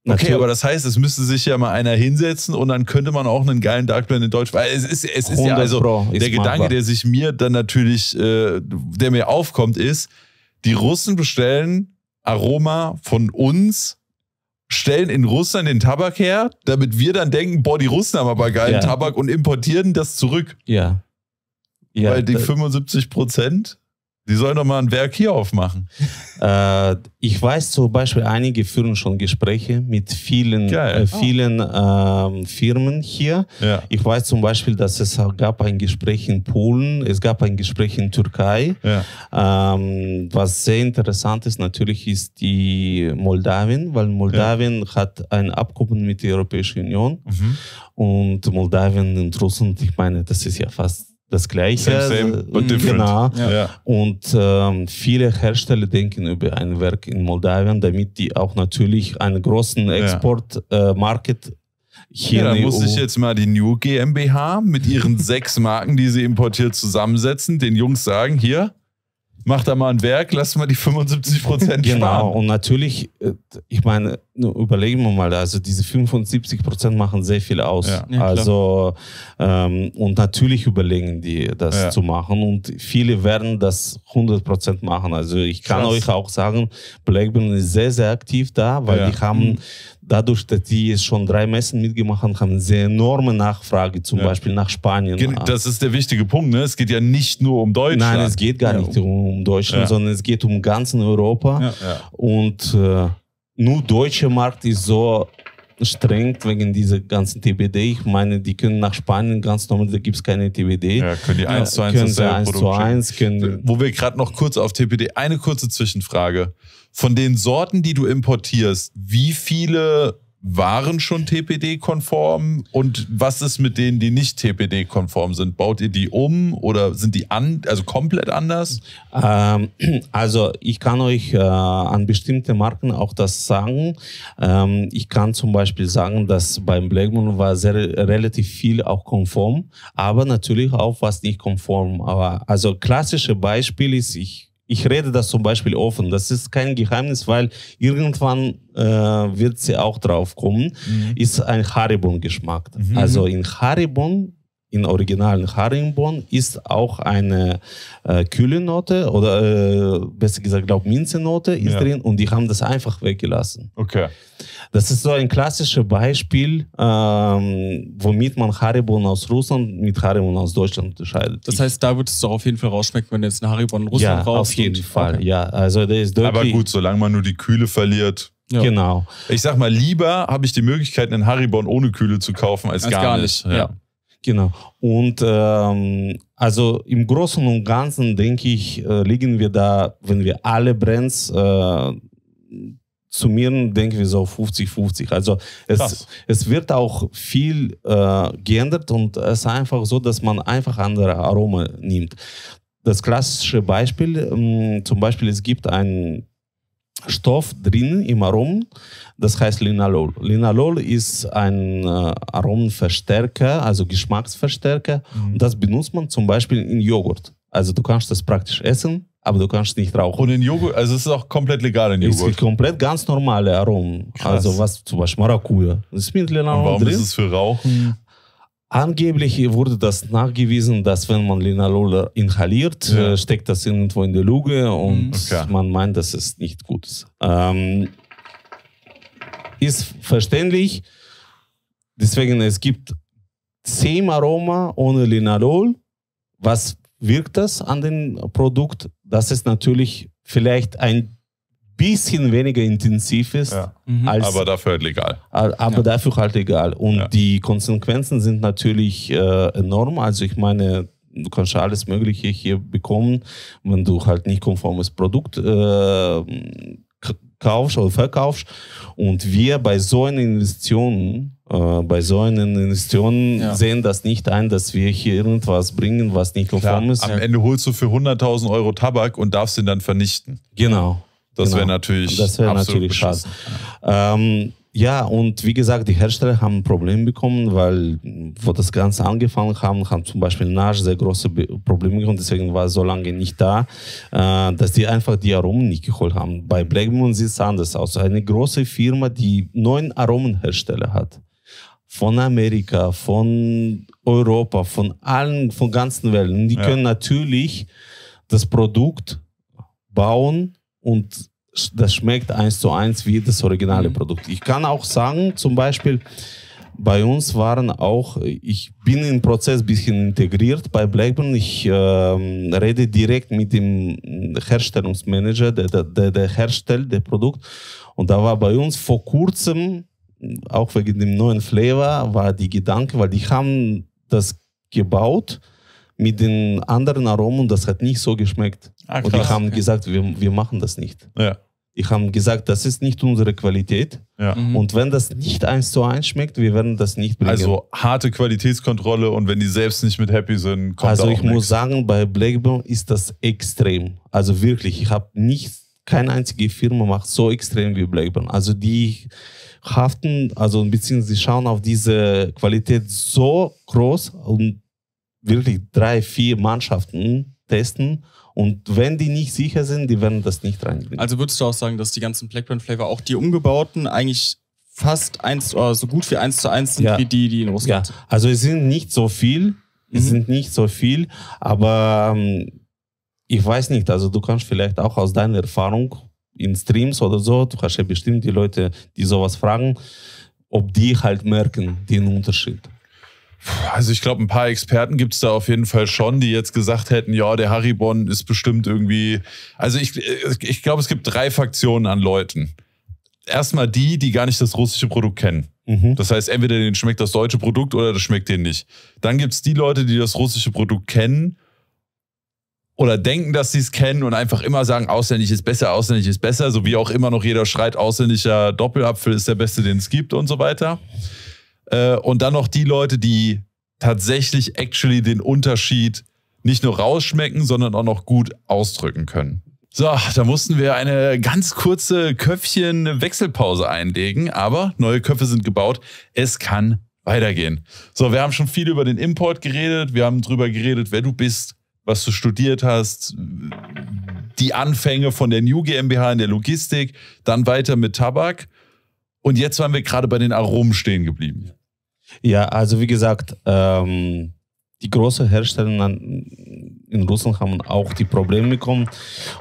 okay, aber das heißt, es müsste sich ja mal einer hinsetzen und dann könnte man auch einen geilen Dark Blend in Deutsch. Weil es ist ja also der Gedanke, der sich mir dann natürlich, der mir aufkommt, ist, die Russen bestellen Aroma von uns, stellen in Russland den Tabak her, damit wir dann denken, boah, die Russen haben aber geilen Tabak und importieren das zurück. Ja. Weil die 75% Die sollen doch mal ein Werk hier aufmachen. Ich weiß zum Beispiel, einige führen schon Gespräche mit vielen Firmen hier. Ja. Ich weiß zum Beispiel, dass es gab ein Gespräch in Polen, es gab ein Gespräch in Türkei. Ja. Was sehr interessant ist natürlich, ist die Moldawien, weil Moldawien hat ein Abkommen mit der Europäischen Union. Mhm. Und Moldawien und Russland, ich meine, das ist ja fast das Gleiche, same, but different. Genau. Ja. Ja. Und viele Hersteller denken über ein Werk in Moldawien, damit die auch natürlich einen großen Export-Market hier. Ja, da muss ich jetzt mal die New GmbH mit ihren 6 Marken, die sie importiert, zusammensetzen, den Jungs sagen, hier, mach da mal ein Werk, lass mal die 75% sparen. Genau, und natürlich, ich meine, überlegen wir mal, also diese 75% machen sehr viel aus. Ja. Ja, also, und natürlich überlegen die, das zu machen, und viele werden das 100% machen. Also ich kann euch auch sagen, Blackburn ist sehr, sehr aktiv da, weil die haben, dadurch, dass die es schon 3 Messen mitgemacht haben, eine sehr enorme Nachfrage, zum Beispiel nach Spanien. Das ist der wichtige Punkt, ne? Es geht ja nicht nur um Deutschland. Nein, es geht gar nicht um Deutschland, sondern es geht um ganzen Europa. Ja. Ja. Und nur deutscher Markt ist so streng wegen dieser ganzen TBD. Ich meine, die können nach Spanien ganz normal, da gibt es keine TBD. Ja, können die 1 zu 1. Wo wir gerade noch kurz auf TBD, eine kurze Zwischenfrage. Von den Sorten, die du importierst, wie viele waren schon TPD-konform und was ist mit denen, die nicht TPD-konform sind? Baut ihr die um oder sind die also komplett anders? Also ich kann euch an bestimmte Marken auch das sagen. Ich kann zum Beispiel sagen, dass beim Blackburn war relativ viel auch konform, aber natürlich auch was nicht konform. Aber, also klassische Beispiel ist, ich rede das zum Beispiel offen, das ist kein Geheimnis, weil irgendwann wird sie auch drauf kommen, ist ein Haribon-Geschmack. Mhm. Also in Haribon, in originalen Haribon, ist auch eine kühle Note oder besser gesagt, glaube ich, Minze-Note ist drin, und die haben das einfach weggelassen. Okay. Das ist so ein klassisches Beispiel, womit man Haribon aus Russland mit Haribon aus Deutschland unterscheidet. Das heißt, da würdest du auf jeden Fall rausschmecken, wenn jetzt ein Haribon in Russland rauskommt. Ja, auf jeden Fall. Okay. Ja, also der ist deutlich. Aber gut, solange man nur die Kühle verliert. Ja. Genau. Ich sag mal, lieber habe ich die Möglichkeit, einen Haribon ohne Kühle zu kaufen, als gar nicht. Ja. Genau. Und also im Großen und Ganzen, denke ich, liegen wir da, wenn wir alle Brands summieren, denken wir so 50-50. Also es wird auch viel geändert, und es ist einfach so, dass man einfach andere Aromen nimmt. Das klassische Beispiel, zum Beispiel, es gibt einen Stoff drin im Aromen, das heißt Linalol. Linalol ist ein Aromenverstärker, also Geschmacksverstärker, und das benutzt man zum Beispiel in Joghurt. Also du kannst das praktisch essen, aber du kannst nicht rauchen. Und in Joghurt, also es ist auch komplett legal in Joghurt? Es ist komplett ganz normale Aromen. Krass. Also was zum Beispiel Maracuja. Das ist mit Linalol drin. Warum ist es für Rauchen? Angeblich wurde das nachgewiesen, dass wenn man Linalol inhaliert, steckt das irgendwo in der Lunge, und man meint, dass es nicht gut ist. Ist verständlich. Deswegen, es gibt 10 Aroma ohne Linalol. Was wirkt das an dem Produkt? Das ist natürlich vielleicht ein bisschen weniger intensiv ist, aber dafür halt legal. Aber dafür halt legal. Und die Konsequenzen sind natürlich enorm. Also ich meine, du kannst alles Mögliche hier bekommen, wenn du halt nicht konformes Produkt kaufst oder verkaufst. Und wir bei solchen Investitionen sehen das nicht ein, dass wir hier irgendwas bringen, was nicht konform ist. Am Ende holst du für 100.000 Euro Tabak und darfst ihn dann vernichten. Genau. Das wäre natürlich, schade. Ja. Und wie gesagt, die Hersteller haben ein Problem bekommen, weil wo das Ganze angefangen haben, zum Beispiel Nash sehr große Probleme bekommen, deswegen war es so lange nicht da, dass die einfach die Aromen nicht geholt haben. Bei Blackburn sieht es anders aus. Eine große Firma, die 9 Aromenhersteller hat. Von Amerika, von Europa, von ganzen Welt. Und die können natürlich das Produkt bauen, und das schmeckt 1 zu 1 wie das originale Produkt. Ich kann auch sagen, zum Beispiel, bei uns waren auch, ich bin im Prozess ein bisschen integriert bei Blackburn. Ich rede direkt mit dem Herstellungsmanager, der herstellt das Produkt. Und da war bei uns vor kurzem, auch wegen dem neuen Flavor, war die Gedanke, weil die haben das gebaut mit den anderen Aromen, das hat nicht so geschmeckt. Ah, und die haben gesagt, wir machen das nicht. Ja. Die haben gesagt, das ist nicht unsere Qualität. Ja. Mhm. Und wenn das nicht 1:1 schmeckt, wir werden das nicht bringen. Also harte Qualitätskontrolle, und wenn die selbst nicht mit happy sind, kommt also auch nichts. Also ich muss sagen, bei Blackburn ist das extrem. Also wirklich, ich habe keine einzige Firma macht so extrem wie Blackburn. Also die haften, also beziehungsweise sie schauen auf diese Qualität so groß und wirklich 3, 4 Mannschaften testen. Und wenn die nicht sicher sind, die werden das nicht reinbringen. Also würdest du auch sagen, dass die ganzen Blackburn-Flavor, auch die umgebauten, eigentlich fast so gut wie 1:1 sind, ja, wie die, die in Russland sind? Ja, also es sind nicht so viel, es sind nicht so viel, aber ich weiß nicht, also du kannst vielleicht auch aus deiner Erfahrung in Streams oder so, du hast ja bestimmt die Leute, die sowas fragen, ob die halt merken den Unterschied. Also ich glaube, ein paar Experten gibt es da auf jeden Fall schon, die jetzt gesagt hätten, ja, der Haribon ist bestimmt irgendwie... Also ich glaube, es gibt 3 Fraktionen an Leuten. Erstmal die, die gar nicht das russische Produkt kennen. Mhm. Das heißt, entweder denen schmeckt das deutsche Produkt oder das schmeckt denen nicht. Dann gibt es die Leute, die das russische Produkt kennen oder denken, dass sie es kennen und einfach immer sagen, ausländisch ist besser, so wie auch immer noch jeder schreit, ausländischer Doppelapfel ist der beste, den es gibt und so weiter. Und dann noch die Leute, die tatsächlich actually den Unterschied nicht nur rausschmecken, sondern auch noch gut ausdrücken können. So, da mussten wir eine ganz kurze Köpfchen-Wechselpause einlegen, aber neue Köpfe sind gebaut. Es kann weitergehen. So, wir haben schon viel über den Import geredet. Wir haben drüber geredet, wer du bist, was du studiert hast, die Anfänge von der New GmbH in der Logistik, dann weiter mit Tabak. Und jetzt waren wir gerade bei den Aromen stehen geblieben. Ja, also wie gesagt, die großen Hersteller in Russland haben auch die Probleme bekommen.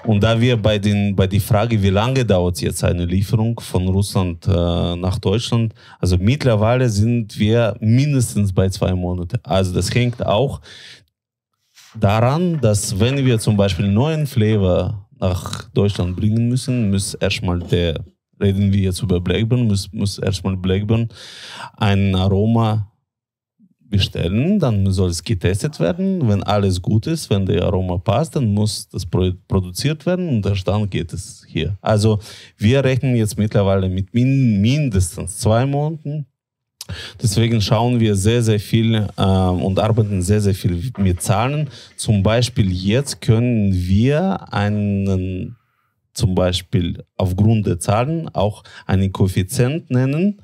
Und da wir bei der Frage, wie lange dauert jetzt eine Lieferung von Russland nach Deutschland, also mittlerweile sind wir mindestens bei 2 Monaten. Also das hängt auch daran, dass wenn wir zum Beispiel einen neuen Flavor nach Deutschland bringen müssen, muss erstmal der... Reden wir jetzt über Blackburn, muss erstmal Blackburn ein Aroma bestellen, dann soll es getestet werden. Wenn alles gut ist, wenn der Aroma passt, dann muss das produziert werden und dann geht es hier. Also wir rechnen jetzt mittlerweile mit mindestens 2 Monaten. Deswegen schauen wir sehr, sehr viel und arbeiten sehr, sehr viel mit Zahlen. Zum Beispiel jetzt können wir einen... zum Beispiel aufgrund der Zahlen auch einen Koeffizient nennen,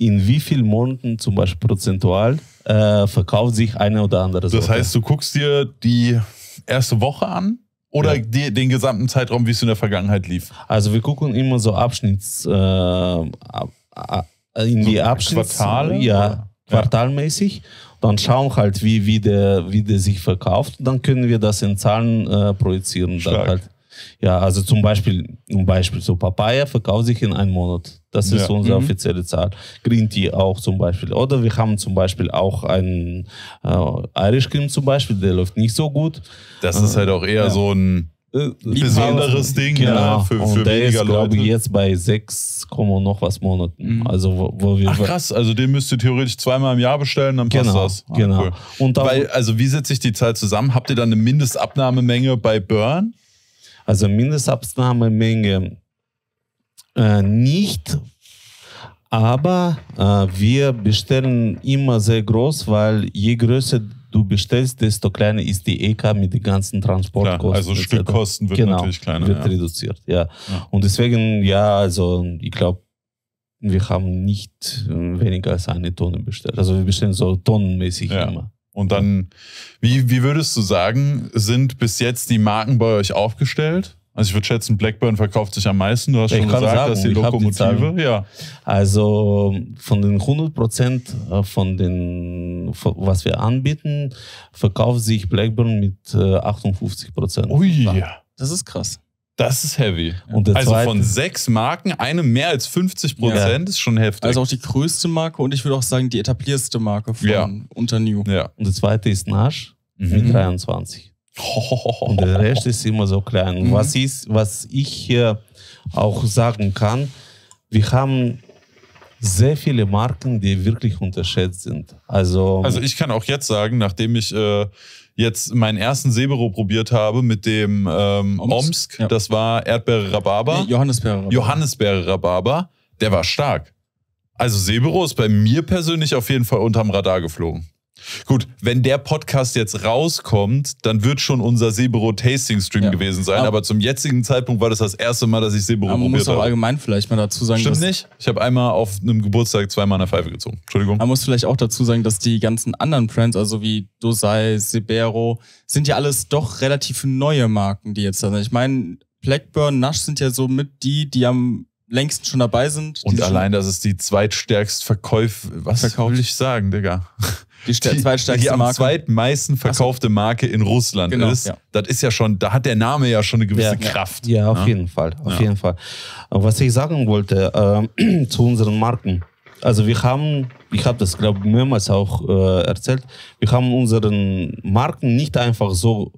in wie vielen Monaten zum Beispiel prozentual verkauft sich eine oder andere Sorte. Das heißt, du guckst dir die erste Woche an oder den gesamten Zeitraum, wie es in der Vergangenheit lief? Also wir gucken immer so Quartale? Ja, quartalmäßig. Dann schauen halt, wie der sich verkauft. Dann können wir das in Zahlen projizieren. Dann halt. Ja, also zum Beispiel, so Papaya verkauft sich in 1 Monat. Das ist unsere offizielle Zahl. Green Tea auch zum Beispiel. Oder wir haben zum Beispiel auch einen Irish Cream zum Beispiel, der läuft nicht so gut. Das ist halt auch eher so ein besonderes Ding, genau. Ja, für weniger ist, Leute. Glaube ich, jetzt bei 6, noch was Monaten. Also, wo wir krass, also den müsst ihr theoretisch 2-mal im Jahr bestellen, dann passt das. Genau. Cool. Und weil, also wie setzt sich die Zahl zusammen? Habt ihr dann eine Mindestabnahmemenge bei Burn? Also Mindestabnahmemenge nicht, aber wir bestellen immer sehr groß, weil je größer du bestellst, desto kleiner ist die EK mit den ganzen Transportkosten. Klar, also Stückkosten wird natürlich kleiner. Wird reduziert, ja. Und deswegen, ja, also ich glaube, wir haben nicht weniger als 1 Tonne bestellt. Also wir bestellen so tonnenmäßig immer. Und dann, wie würdest du sagen, sind bis jetzt die Marken bei euch aufgestellt? Also ich würde schätzen, Blackburn verkauft sich am meisten. Du hast schon gesagt, dass die Lokomotive... Also von den 100% von den, was wir anbieten, verkauft sich Blackburn mit 58%. Ui, das ist krass. Das ist heavy. Und also zweite, von 6 Marken, eine mehr als 50% ist schon heftig. Also auch die größte Marke und ich würde auch sagen, die etablierste Marke von Unternew. Ja. Und die zweite ist Nash mit 23. Und der Rest ist immer so klein. Was ich hier auch sagen kann, wir haben sehr viele Marken, die wirklich unterschätzt sind. Also ich kann auch jetzt sagen, nachdem ich jetzt meinen ersten Sebero probiert habe mit dem Omsk, das war Erdbeere Rhabarber. Nee, Johannisbeere Rhabarber. Johannisbeere Rhabarber, der war stark. Also Sebero ist bei mir persönlich auf jeden Fall unterm Radar geflogen. Gut, wenn der Podcast jetzt rauskommt, dann wird schon unser Sebero-Tasting-Stream gewesen sein. Aber zum jetzigen Zeitpunkt war das das erste Mal, dass ich Sebero probiert habe. Man muss auch allgemein vielleicht mal dazu sagen, stimmt nicht? Ich habe einmal auf einem Geburtstag zweimal eine Pfeife gezogen. Entschuldigung. Man muss vielleicht auch dazu sagen, dass die ganzen anderen Brands, also wie Dosai, Sebero, sind ja alles doch relativ neue Marken, die jetzt da sind. Ich meine, Blackburn, Nash sind ja so mit die am längsten schon dabei sind. Und allein, dass es die zweitstärkst verkauft, will ich sagen, Digga. Die am zweitmeisten verkaufte Marke in Russland ist. Ja. Das ist ja schon, da hat der Name ja schon eine gewisse Kraft. Ja, auf jeden Fall. Auf jeden Fall. Was ich sagen wollte zu unseren Marken. Also wir haben, ich habe das glaube ich mehrmals auch erzählt, wir haben unseren Marken nicht einfach so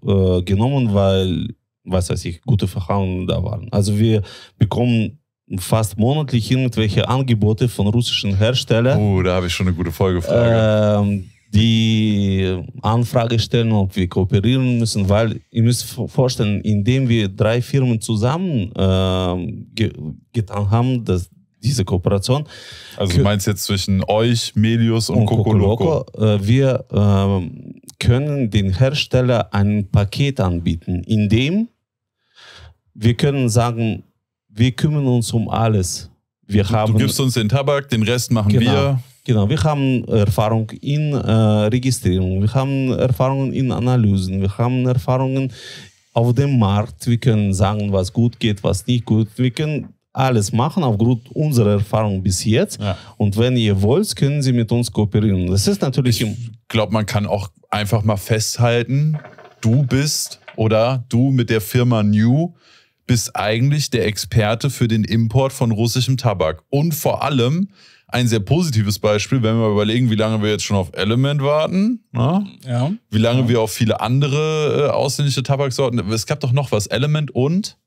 genommen, weil, was weiß ich, gute Verhandlungen da waren. Also wir bekommen fast monatlich irgendwelche Angebote von russischen Herstellern. Oh, da habe ich schon eine gute Folgefrage. Die Anfrage stellen, ob wir kooperieren müssen, weil ihr müsst vorstellen, indem wir 3 Firmen zusammen getan haben, dass diese Kooperation. Also du meinst jetzt zwischen euch, Melius und Kokoloko? Wir können den Hersteller ein Paket anbieten, in dem wir können sagen, wir kümmern uns um alles. Du gibst uns den Tabak, den Rest machen wir. Genau, wir haben Erfahrung in Registrierung, wir haben Erfahrungen in Analysen, wir haben Erfahrungen auf dem Markt. Wir können sagen, was gut geht, was nicht gut. Wir können alles machen aufgrund unserer Erfahrung bis jetzt. Ja. Und wenn ihr wollt, können Sie mit uns kooperieren. Das ist natürlich. Ich glaube, man kann auch einfach mal festhalten, du bist oder du mit der Firma New bist eigentlich der Experte für den Import von russischem Tabak und vor allem ein sehr positives Beispiel, wenn wir überlegen, wie lange wir jetzt schon auf Element warten, wie lange wir auf viele andere ausländische Tabaksorten, es gab doch noch was, Element und?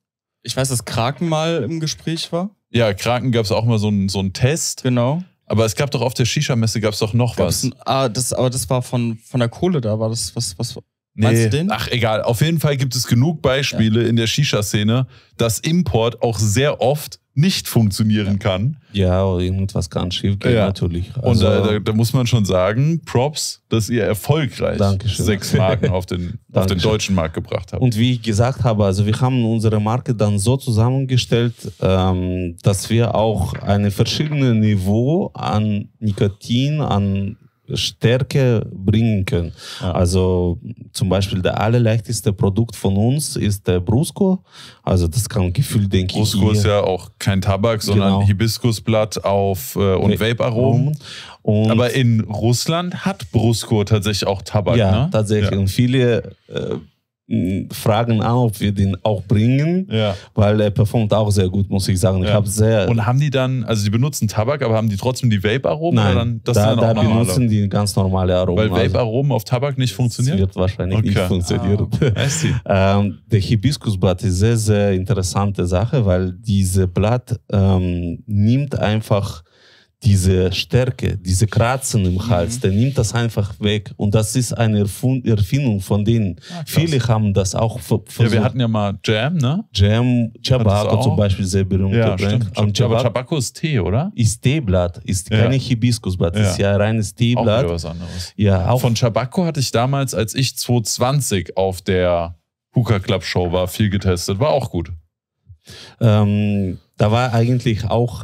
Ich weiß, dass Kraken mal im Gespräch war. Ja, Kraken gab es auch mal so einen Test. Genau. Aber es gab doch auf der Shisha-Messe gab es doch noch was. Aber das war von der Kohle da, war das was nee. Meinst du den? Ach, egal. Auf jeden Fall gibt es genug Beispiele in der Shisha-Szene, dass Import auch sehr oft nicht funktionieren kann. Ja, oder irgendwas ganz schief geht natürlich. Also, und da muss man schon sagen, Props, dass ihr erfolgreich 6 Marken auf den deutschen Markt gebracht habt. Und wie ich gesagt habe, also wir haben unsere Marke dann so zusammengestellt, dass wir auch ein verschiedenes Niveau an Nikotin, an Stärke bringen können. Ja. Also zum Beispiel der allerleichteste Produkt von uns ist der Brusco. Also das kann gefühlt, denke ich. Brusco ist ja auch kein Tabak, sondern Hibiskusblatt auf und Vape-Aromen. Aber in Russland hat Brusco tatsächlich auch Tabak. Ja, ne? Tatsächlich. Ja. Und viele fragen an, ob wir den auch bringen, weil er performt auch sehr gut, muss ich sagen. Ich habe sehr. Und haben die dann, also die benutzen Tabak, aber haben die trotzdem die Vape-Aromen? Nein, da benutzen die ganz normale Aromen. Weil Vape-Aromen auf Tabak nicht funktioniert? Das wird wahrscheinlich nicht funktionieren. Ah. Der Hibiskusblatt ist eine sehr, sehr interessante Sache, weil diese Blatt nimmt einfach diese Stärke, diese Kratzen im Hals, der nimmt das einfach weg. Und das ist eine Erfindung von denen. Ja, viele haben das auch versucht. Ja, wir hatten ja mal Jam, ne? Jam, Chabaco zum Beispiel, sehr berühmt. Ja, Chabaco ist Tee, oder? Ist Teeblatt, ist keine Hibiskusblatt, ist ja reines Teeblatt. Auch was anderes. Ja, auch von Chabaco hatte ich damals, als ich 2020 auf der Hookah Club Show war, viel getestet. War auch gut. Da war eigentlich auch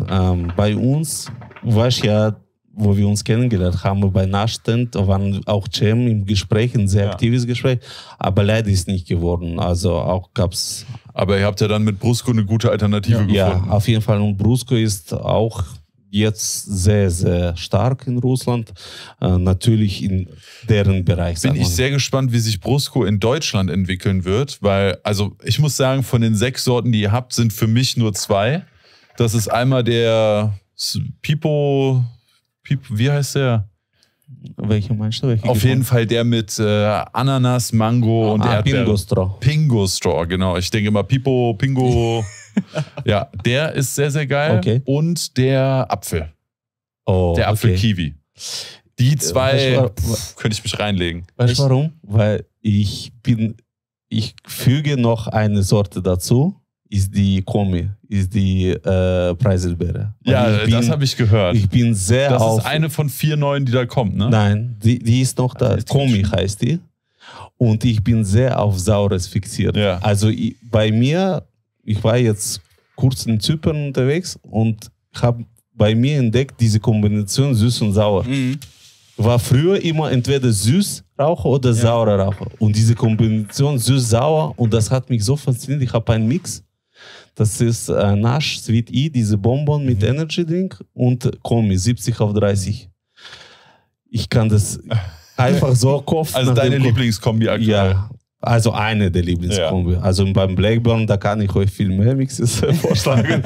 bei uns, weißt ja, wo wir uns kennengelernt haben, bei Nashstand, waren auch Cem im Gespräch, ein sehr aktives Gespräch, aber leider ist nicht geworden. Also auch gab's. Aber ihr habt ja dann mit Brusco eine gute Alternative gefunden. Ja, auf jeden Fall. Und Brusco ist auch jetzt sehr, sehr stark in Russland. Natürlich in deren Bereich. Bin ich sehr gespannt, wie sich Brusco in Deutschland entwickeln wird, weil, also ich muss sagen, von den 6 Sorten, die ihr habt, sind für mich nur 2. Das ist einmal der Pipo, wie heißt der? Welche meinst du? Auf jeden Fall der mit Ananas, Mango und Erdbeere. Pingo-Straw. Pingo-Straw, genau. Ich denke immer Pipo, Pingo. Ja, der ist sehr, sehr geil. Okay. Und der Apfel. Oh, der Apfel-Kiwi. Okay. Die 2 könnte ich mich reinlegen. Weißt du warum? Weil ich füge noch eine Sorte dazu. Ist die Komi, ist die Preiselbeere. Ja, das habe ich gehört. Ich bin sehr Das ist eine von 4 neuen, die da kommt, ne? Nein, die ist noch da. Komi heißt die. Und ich bin sehr auf Saures fixiert. Ja. Also bei mir, ich war jetzt kurz in Zypern unterwegs und habe bei mir entdeckt, diese Kombination süß und sauer. Mhm. War früher immer entweder Süßraucher oder saurer Raucher. Und diese Kombination süß-sauer, und das hat mich so fasziniert. Ich habe einen Mix. Das ist Nash, Sweet E, diese Bonbon mit Energy Drink und Komi, 70/30. Ich kann das einfach so kaufen. Also deine Lieblingskombi aktuell? Ja, also eine der Lieblingskombi. Ja. Also beim Blackburn, da kann ich euch viel mehr Mixes vorschlagen.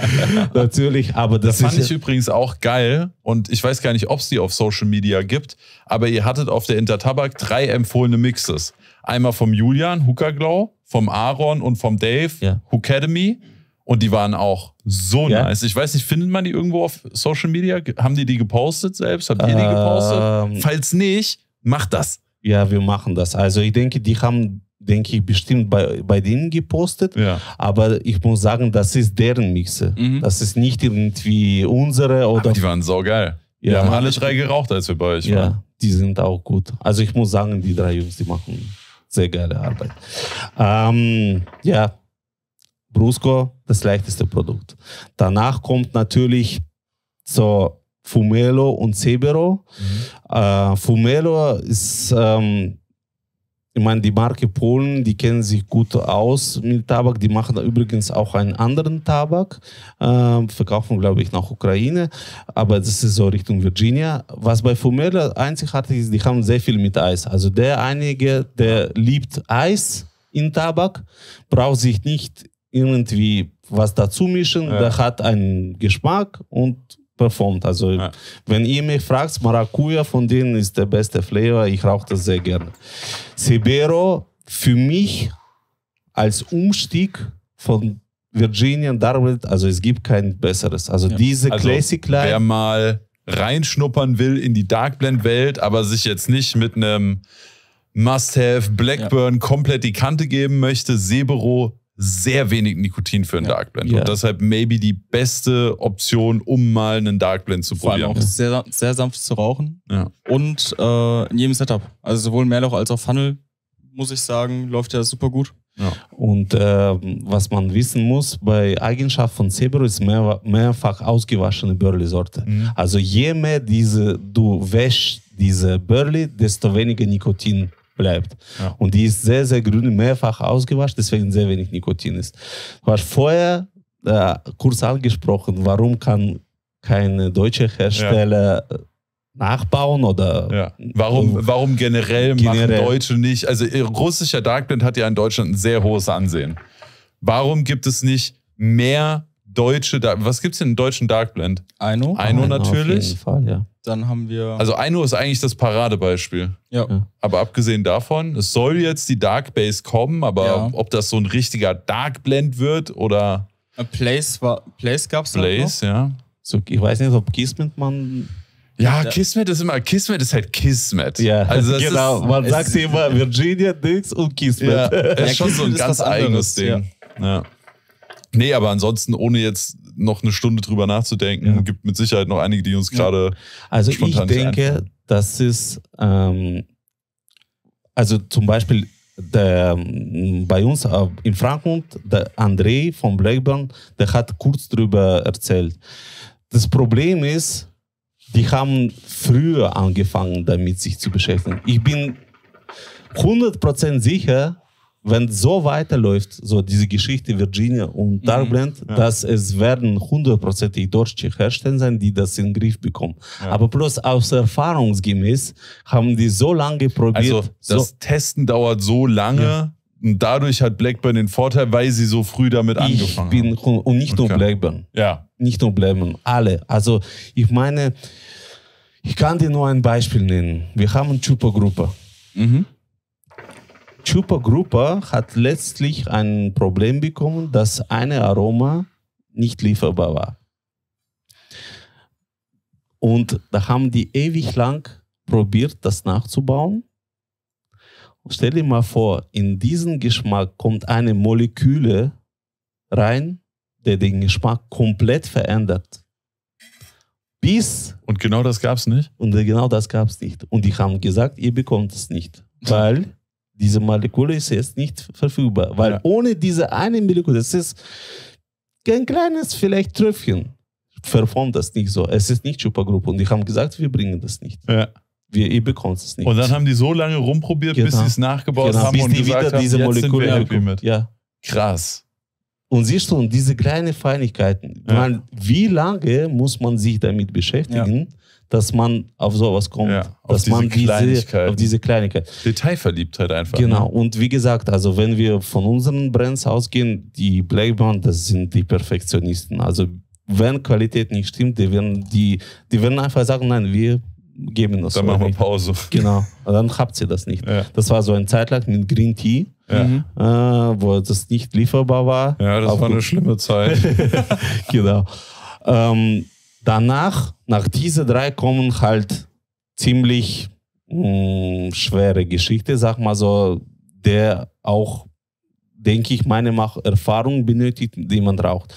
Natürlich, aber das fand ich übrigens auch geil, und ich weiß gar nicht, ob es die auf Social Media gibt, aber ihr hattet auf der Intertabak 3 empfohlene Mixes. Einmal vom Julian, Hookaglow, vom Aaron und vom Dave, Hookademy. Und die waren auch so nice. Ich weiß nicht, findet man die irgendwo auf Social Media? Haben die gepostet selbst? Habt ihr die gepostet? Falls nicht, macht das. Ja, wir machen das. Also ich denke, die haben, denke ich, bestimmt bei denen gepostet. Ja. Aber ich muss sagen, das ist deren Mixe. Mhm. Das ist nicht irgendwie unsere. Aber die waren saugeil. Ja. Wir haben alle 3 geraucht, als wir bei euch waren. Ja, die sind auch gut. Also ich muss sagen, die 3 Jungs, die machen sehr geile Arbeit. Ja. Brusco, das leichteste Produkt. Danach kommt natürlich so Fumelo und Sebero. Mhm. Fumelo ist, ich meine, die Marke Polen, die kennen sich gut aus mit Tabak. Die machen übrigens auch einen anderen Tabak. Verkaufen, glaube ich, nach Ukraine. Aber das ist so Richtung Virginia. Was bei Fumelo einzigartig ist, die haben sehr viel mit Eis. Also der einige, der liebt Eis in Tabak, braucht sich nicht irgendwie was dazu mischen, der hat einen Geschmack und performt. Also wenn ihr mich fragt, Maracuja von denen ist der beste Flavor, ich rauche das sehr gerne. Sebero für mich als Umstieg von Virginia Darwelt, also es gibt kein besseres. Also diese Classic Line. Wer mal reinschnuppern will in die Dark Blend Welt, aber sich jetzt nicht mit einem Must-Have Blackburn komplett die Kante geben möchte, Sebero sehr wenig Nikotin für einen Dark Blend. Und deshalb maybe die beste Option, um mal einen Dark Blend zu probieren. Vor allem auch sehr, sehr sanft zu rauchen. Ja. Und in jedem Setup. Also sowohl Mehrloch als auch Funnel, muss ich sagen, läuft ja super gut. Ja. Und was man wissen muss, bei Eigenschaft von Sebero ist mehrfach ausgewaschene Burley-Sorte. Mhm. Also je mehr du wäschst diese Burley, desto weniger Nikotin bleibt. Ja. Und die ist sehr, sehr grün, mehrfach ausgewascht, deswegen sehr wenig Nikotin ist. Du hast vorher kurz angesprochen, warum kann kein deutscher Hersteller nachbauen oder... Ja. Warum generell machen Deutsche nicht... Also russischer Dark Blend hat ja in Deutschland ein sehr hohes Ansehen. Warum gibt es nicht mehr deutsche... Was gibt es denn in deutschen Dark Blend? Eino natürlich. Auf jeden Fall, ja. Dann haben wir... Also Eino ist eigentlich das Paradebeispiel. Ja. Aber abgesehen davon, es soll jetzt die Dark Base kommen, aber ob das so ein richtiger Dark Blend wird oder... Place gab es noch. Place, ja. So, ich weiß nicht, ob Kismet man... Ja, Kismet ist immer... Kismet ist halt Kismet. Ja, also das genau. Man sagt immer Virginia, Dix und Kismet. Ja, ist schon so ein ganz eigenes Ding. Ja. Ja. Nee, aber ansonsten, ohne jetzt noch eine Stunde drüber nachzudenken, gibt mit Sicherheit noch einige, die uns gerade also spontan ich denke, das ist also zum Beispiel bei uns in Frankfurt, der André von Blackburn, der hat kurz drüber erzählt. Das Problem ist, die haben früher angefangen, damit sich zu beschäftigen. Ich bin 100% sicher, wenn so weiterläuft, so diese Geschichte Virginia und Darkblend, dass es werden hundertprozentig deutsche Hersteller sein, die das in den Griff bekommen. Ja. Aber bloß aus erfahrungsgemäß haben die so lange probiert. Also das Testen dauert so lange. Ja. Und dadurch hat Blackburn den Vorteil, weil sie so früh damit angefangen haben. Und nicht nur Blackburn. Ja. Nicht nur Blackburn, alle. Also ich meine, ich kann dir nur ein Beispiel nennen. Wir haben eine Chupa-Gruppe. Mhm. Chupa-Gruppe hat letztlich ein Problem bekommen, dass eine Aroma nicht lieferbar war. Und da haben die ewig lang probiert, das nachzubauen. Stell dir mal vor, in diesen Geschmack kommt eine Moleküle rein, der den Geschmack komplett verändert. Bis... Und genau das gab es nicht? Und genau das gab es nicht. Und die haben gesagt, ihr bekommt es nicht. Weil diese Moleküle ist jetzt nicht verfügbar. Weil ohne diese eine Moleküle, das ist kein kleines vielleicht Tröpfchen, performt das nicht so. Es ist nicht Supergruppe. Und die haben gesagt, wir bringen das nicht. Ja. Ihr bekommt es nicht. Und dann haben die so lange rumprobiert, bis sie es nachgebaut haben bis und die gesagt wieder haben, diese Moleküle. Ja. Krass. Und siehst du, und diese kleinen Feinigkeiten, man, wie lange muss man sich damit beschäftigen, dass man auf sowas kommt? Ja, dass man diese Kleinigkeit. Detailverliebtheit einfach. Genau. Ne? Und wie gesagt, also wenn wir von unseren Brands ausgehen, die Blackburn, das sind die Perfektionisten. Also wenn Qualität nicht stimmt, die werden einfach sagen, nein, wir geben das. Dann machen wir Pause. Genau, dann habt ihr das nicht. Ja. Das war so ein Zeitlang mit Green Tea, wo das nicht lieferbar war. Ja, das war eine schlimme Zeit. Genau. Danach, nach diesen drei kommen halt ziemlich schwere Geschichte, sag mal so, der auch, denke ich, meine Erfahrung benötigt, die man braucht.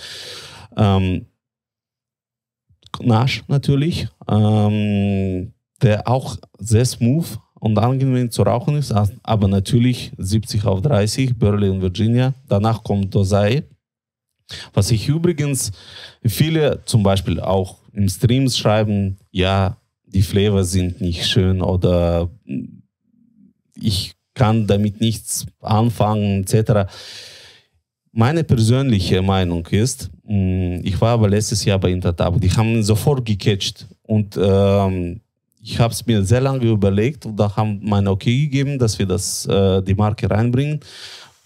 Nasch natürlich, der auch sehr smooth und angenehm zu rauchen ist, aber natürlich 70/30, Burley und Virginia. Danach kommt Dosai, was ich übrigens viele zum Beispiel auch im Streams schreiben, ja, die Flavor sind nicht schön oder ich kann damit nichts anfangen etc. Meine persönliche Meinung ist, ich war aber letztes Jahr bei Intertab, die haben ihn sofort gecatcht und ich habe es mir sehr lange überlegt und da haben meine Okay gegeben, dass wir das, die Marke reinbringen,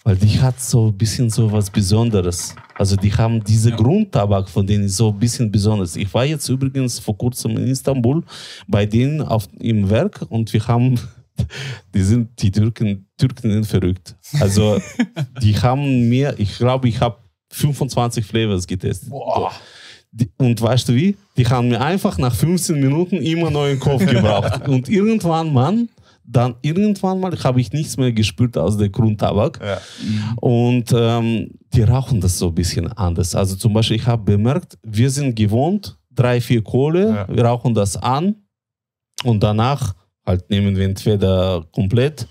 weil die hat so ein bisschen so was Besonderes. Also die haben diese Grundtabak von denen so ein bisschen besonders. Ich war jetzt übrigens vor kurzem in Istanbul bei denen im Werk und wir haben... Die Türken sind verrückt. Also die haben mir, ich glaube, ich habe 25 Flavors getestet. Boah. Und weißt du wie? Die haben mir einfach nach 15 Minuten immer neuen Kopf gebraucht. Und irgendwann mal habe ich nichts mehr gespürt aus der Grundtabak. Ja. Und die rauchen das so ein bisschen anders. Also zum Beispiel, ich habe bemerkt, wir sind gewohnt, 3-4 Kohle, wir rauchen das an und danach halt nehmen wir entweder komplett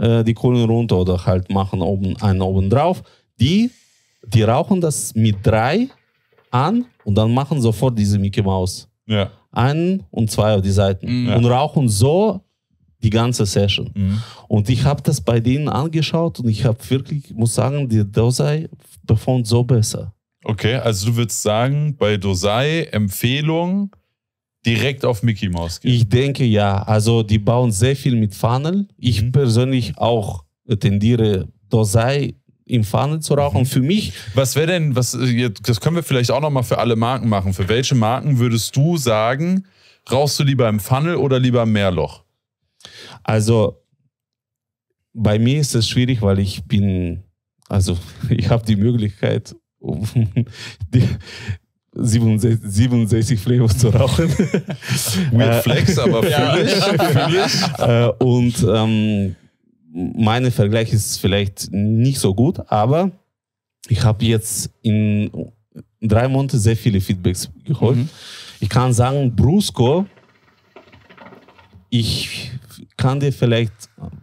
die Kohlen runter oder halt machen einen oben drauf. Die rauchen das mit 3 an und dann machen sofort diese Mickey Mouse. Ja. 1 und 2 auf die Seiten. Ja. Und rauchen so die ganze Session. Mhm. Und ich habe das bei denen angeschaut und ich habe wirklich, muss sagen, die Dosai performt so besser. Okay, also du würdest sagen, bei Dosai Empfehlung direkt auf Mickey Mouse gehen? Ich denke ja. Also die bauen sehr viel mit Funnel. Ich persönlich auch tendiere, Dosai im Funnel zu rauchen. Für mich... Was wäre denn, das können wir vielleicht auch nochmal für alle Marken machen. Für welche Marken würdest du sagen, rauchst du lieber im Funnel oder lieber im Meerloch? Also bei mir ist es schwierig, weil ich bin... Also ich habe die Möglichkeit... 67 Flavors zu rauchen. Weird Flex, aber für mich. Und mein Vergleich ist vielleicht nicht so gut, aber ich habe jetzt in 3 Monaten sehr viele Feedbacks geholt. Ich kann sagen, Brusco, ich kann dir vielleicht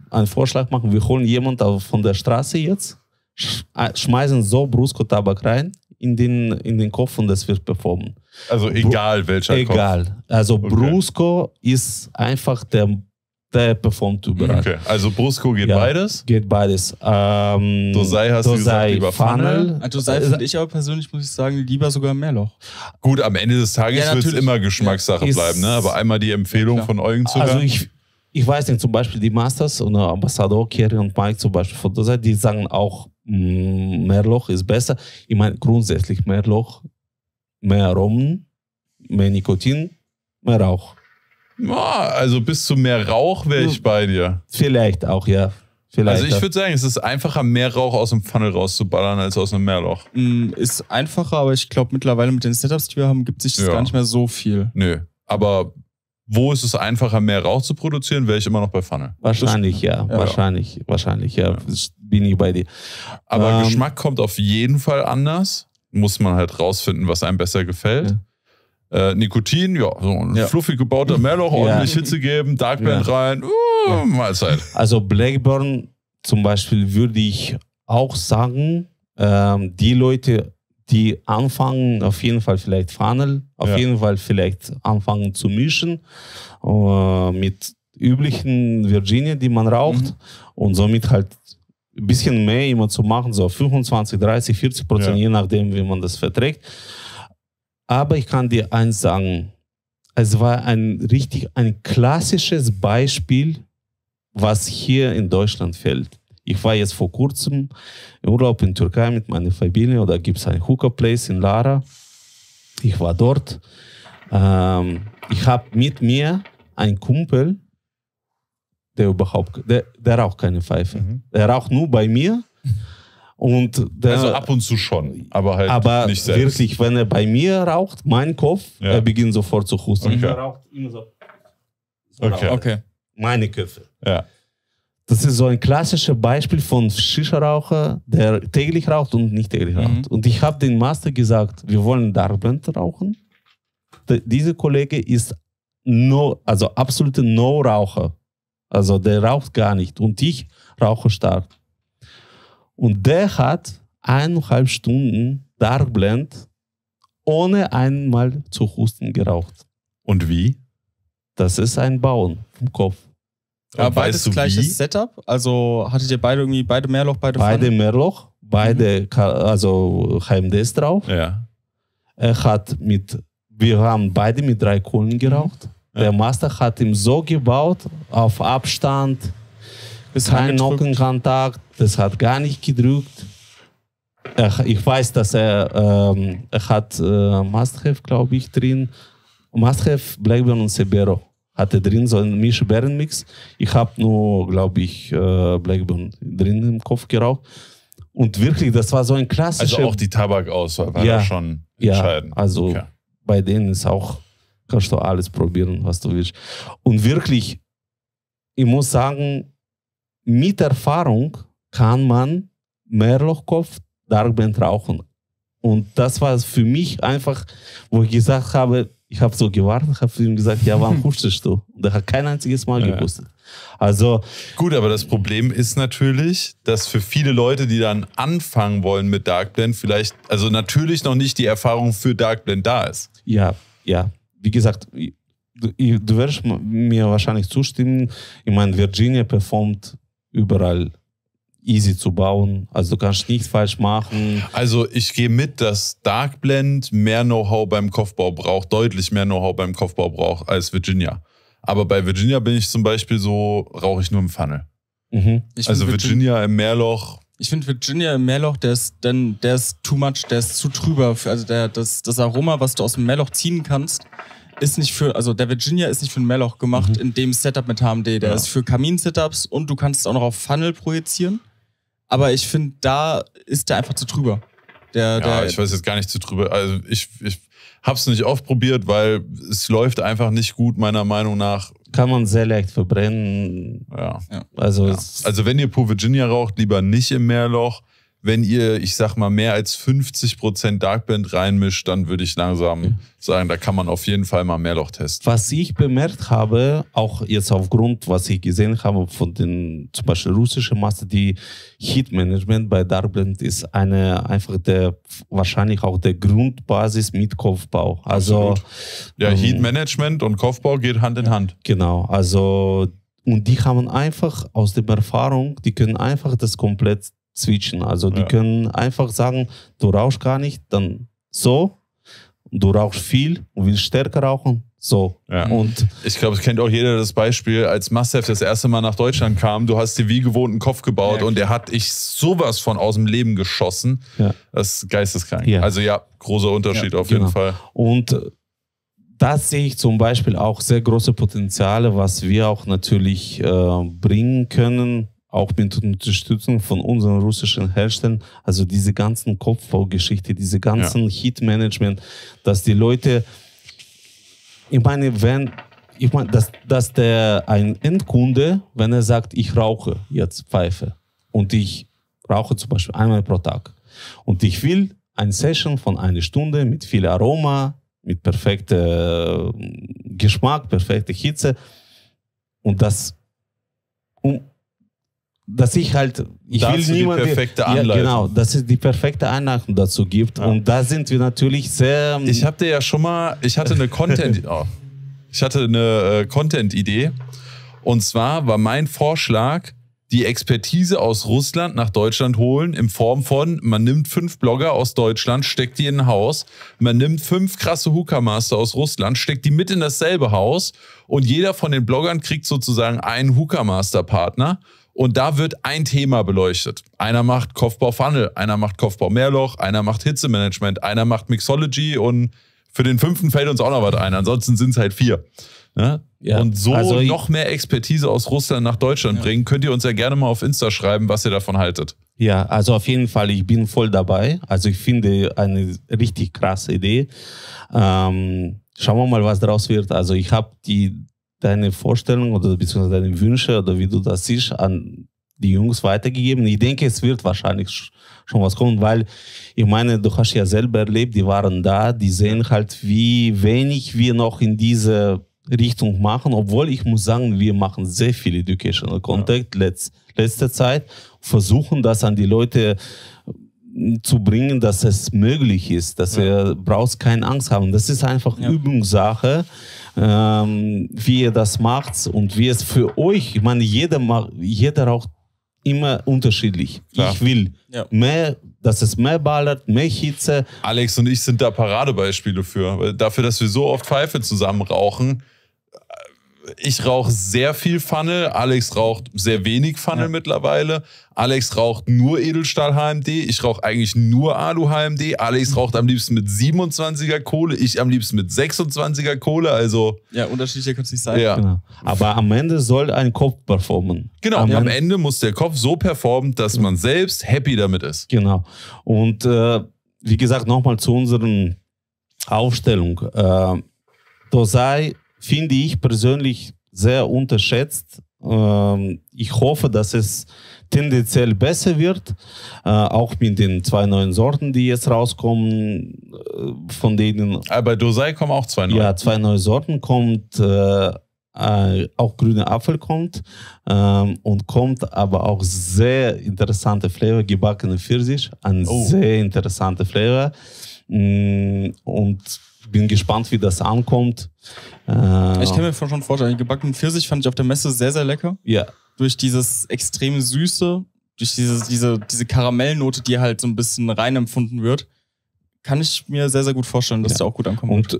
einen Vorschlag machen, wir holen jemanden von der Straße jetzt, schmeißen so Brusco-Tabak rein, in den Kopf und das wird performen. Also egal welcher Kopf. Egal. Also Brusco ist einfach der der performt überall. Okay, also Brusco geht beides? Geht beides. Dosai hast du gesagt, lieber Funnel. Dosai finde ich aber persönlich, muss ich sagen, lieber sogar Meerloch. Gut, am Ende des Tages wird es immer Geschmackssache bleiben, ne? Aber einmal die Empfehlung von Eugen zu hören. Also ich weiß nicht, zum Beispiel die Masters und Ambassador, Kerry und Mike zum Beispiel von Dosai, die sagen auch, Meerloch ist besser. Ich meine, grundsätzlich Meerloch, mehr Aromen, mehr Nikotin, mehr Rauch. Also bis zu mehr Rauch wäre ich bei dir. Vielleicht auch, ja. Vielleicht, also ich würde sagen, es ist einfacher, mehr Rauch aus dem Funnel rauszuballern, als aus einem Meerloch. Ist einfacher, aber ich glaube mittlerweile mit den Setups, die wir haben, gibt sich das gar nicht mehr so viel. Nö, aber wo ist es einfacher, mehr Rauch zu produzieren, wäre ich immer noch bei Funnel. Wahrscheinlich, wahrscheinlich, bin ich bei dir. Aber Geschmack kommt auf jeden Fall anders. Muss man halt rausfinden, was einem besser gefällt. Ja. Nikotin, so ein fluffig gebauter Meerloch, ordentlich Hitze geben, Darkblend rein, Mahlzeit. Also Blackburn zum Beispiel würde ich auch sagen, die Leute, die anfangen, auf jeden Fall vielleicht Funnel, auf jeden Fall vielleicht anfangen zu mischen mit üblichen Virginia, die man raucht und somit halt ein bisschen mehr immer zu machen, so 25, 30, 40%, je nachdem, wie man das verträgt. Aber ich kann dir eins sagen, es war ein klassisches Beispiel, was hier in Deutschland fehlt. Ich war jetzt vor kurzem im Urlaub in Türkei mit meiner Familie, da gibt es einen Hookah Place in Lara. Ich war dort. Ich habe mit mir einen Kumpel, der raucht keine Pfeife. Der raucht nur bei mir. Und also ab und zu schon, aber halt nicht selbst. Aber wirklich, wenn er bei mir raucht, mein Kopf, er beginnt sofort zu husten. Okay. Er raucht immer so. Okay. Meine Köpfe. Ja. Das ist so ein klassisches Beispiel von Shisha-Raucher, der täglich raucht und nicht täglich raucht. Und ich habe den Master gesagt, wir wollen Darkblend rauchen. Dieser Kollege ist also absoluter No-Raucher. Also der raucht gar nicht und ich rauche stark. Und der hat 1,5 Stunden Darkblend ohne einmal zu husten geraucht. Und wie? Das ist ein Bauen vom Kopf. Ja, beides gleiches Setup? Also hattet ihr beide irgendwie, beide Meerloch, beide Pfanne? Beide Meerloch, beide, also HMDs drauf. Ja. Er hat wir haben beide mit 3 Kohlen geraucht. Ja. Der Master hat ihm so gebaut, auf Abstand, kein Nockenkontakt, das hat gar nicht gedrückt. Ich weiß, dass er hat Must-Have, glaube ich, drin. Must-Have, Blackburn und Sebero hatte drin, so einen Misch-Bären-Mix. Ich habe nur, glaube ich, Blackburn drin im Kopf geraucht. Und wirklich, das war so ein klassischer... Also auch die Tabakauswahl war ja schon entscheidend. Ja, also bei denen ist auch, kannst du alles probieren, was du willst. Und wirklich, ich muss sagen, mit Erfahrung kann man Meerlochkopf Darkblend rauchen. Und das war für mich einfach, wo ich gesagt habe, ich habe so gewartet, habe ihm gesagt, ja, wann hustest du? Und er hat kein einziges Mal gehustet. Also, gut, aber das Problem ist natürlich, dass für viele Leute, die dann anfangen wollen mit Darkblend, vielleicht, also natürlich noch nicht die Erfahrung für Darkblend da ist. Ja. Wie gesagt, du wirst mir wahrscheinlich zustimmen. Ich meine, Virginia performt überall easy zu bauen. Also du kannst nichts falsch machen. Also ich gehe mit, dass Darkblend mehr Know-how beim Kopfbau braucht, deutlich mehr Know-how beim Kopfbau braucht als Virginia. Aber bei Virginia bin ich zum Beispiel so, rauche ich nur im Funnel. Also Virginia im Meerloch. Ich finde Virginia im Meerloch, der ist too much, der ist zu trüber. Also das Aroma, was du aus dem Meerloch ziehen kannst, ist nicht für, also der Virginia ist nicht für ein Meerloch gemacht in dem Setup mit HMD. Der ist für Kamin-Setups und du kannst es auch noch auf Funnel projizieren. Aber ich finde, da ist der einfach zu drüber. Ich weiß jetzt gar nicht zu drüber. Also ich habe es nicht oft probiert, weil es läuft einfach nicht gut, meiner Meinung nach. Kann man sehr leicht verbrennen. Ja. Also wenn ihr pur Virginia raucht, lieber nicht im Meerloch. Wenn ihr, ich sag mal, mehr als 50% Darkblend reinmischt, dann würde ich langsam sagen, da kann man auf jeden Fall mal Meerloch testen. Was ich bemerkt habe, auch jetzt aufgrund, was ich gesehen habe von den zum Beispiel russischen Master, die Heat-Management bei Darkblend ist wahrscheinlich auch der Grundbasis mit Kopfbau. Also Heat-Management und Kopfbau geht Hand in Hand. Genau, also Und die haben einfach aus der Erfahrung, die können einfach das komplett switchen. Also die können einfach sagen, du rauchst gar nicht, dann so. Du rauchst viel und willst stärker rauchen. So. Ja. Und ich glaube, es kennt auch jeder das Beispiel, als Mastef das erste Mal nach Deutschland kam, du hast dir wie gewohnt einen Kopf gebaut und der hat dich sowas von aus dem Leben geschossen. Ja. Das ist geisteskrank. Ja. Also ja, großer Unterschied auf jeden Fall. Und das sehe ich zum Beispiel auch sehr große Potenziale, was wir auch natürlich bringen können, auch mit Unterstützung von unseren russischen Herstellern. Also diese ganzen Kopfbaugeschichte, diese ganzen Heat-Management, dass die Leute, ich meine, wenn, ich meine, dass der ein Endkunde, wenn er sagt, ich rauche jetzt Pfeife und ich rauche zum Beispiel einmal pro Tag und ich will eine Session von einer Stunde mit viel Aroma, mit perfektem Geschmack, perfekter Hitze und das dass ich halt, ich will niemanden, die perfekte Anleitung. Ja, genau, dass es die perfekte Anleitung dazu gibt. Ja. Und da sind wir natürlich sehr... Ich habe dir ja schon mal, ich hatte eine Content-Idee. Und zwar war mein Vorschlag, die Expertise aus Russland nach Deutschland holen, in Form von, man nimmt 5 Blogger aus Deutschland, steckt die in ein Haus, man nimmt 5 krasse Hookah-Master aus Russland, steckt die mit in dasselbe Haus und jeder von den Bloggern kriegt sozusagen einen Hookah-Master-Partner. Und da wird ein Thema beleuchtet. Einer macht Kopfbau-Funnel, einer macht Kopfbau-Mehrloch, einer macht Hitzemanagement, einer macht Mixology und für den 5. fällt uns auch noch was ein. Ansonsten sind es halt 4. Ne? Ja. Und so also noch mehr Expertise aus Russland nach Deutschland bringen. Könnt ihr uns ja gerne mal auf Insta schreiben, was ihr davon haltet. Ja, also auf jeden Fall, ich bin voll dabei. Also ich finde eine richtig krasse Idee. Schauen wir mal, was daraus wird. Also ich habe die... deine Vorstellung oder beziehungsweise deine Wünsche oder wie du das siehst, an die Jungs weitergegeben. Ich denke, es wird wahrscheinlich schon was kommen, weil ich meine, du hast ja selber erlebt, die waren da, die sehen halt, wie wenig wir noch in diese Richtung machen, obwohl ich muss sagen, wir machen sehr viel Educational Content letzte Zeit, versuchen das an die Leute zu bringen, dass es möglich ist, dass ihr brauchst keine Angst haben. Das ist einfach Übungssache, wie ihr das macht und wie es für euch, ich meine, jeder raucht immer unterschiedlich. Klar. Ich will mehr, dass es mehr ballert, mehr Hitze. Alex und ich sind da Paradebeispiele für. Dafür, dass wir so oft Pfeife zusammen rauchen. Ich rauche sehr viel Funnel, Alex raucht sehr wenig Funnel mittlerweile. Alex raucht nur Edelstahl HMD, ich rauche eigentlich nur Alu HMD. Alex raucht am liebsten mit 27er Kohle, ich am liebsten mit 26er Kohle. Also ja, unterschiedlicher kann es nicht sein. Ja. Genau. Aber am Ende soll ein Kopf performen. Genau, am Ende muss der Kopf so performen, dass man selbst happy damit ist. Genau. Und wie gesagt, nochmal zu unserer Aufstellung. Dosai finde ich persönlich sehr unterschätzt. Ich hoffe, dass es tendenziell besser wird, auch mit den 2 neuen Sorten, die jetzt rauskommen. Von denen. Aber bei Dosai kommen auch 2 neue. Ja, 2 neue Sorten kommt, auch grüner Apfel kommt und kommt aber auch sehr interessante Flavor, gebackene Pfirsich, ein sehr interessante Flavor und bin gespannt, wie das ankommt. Ich kann mir schon vorstellen, den gebackenen Pfirsich fand ich auf der Messe sehr, sehr lecker. Ja. Durch dieses extrem Süße, durch diese Karamellnote, die halt so ein bisschen rein empfunden wird, kann ich mir sehr, sehr gut vorstellen, dass der auch gut ankommt. Und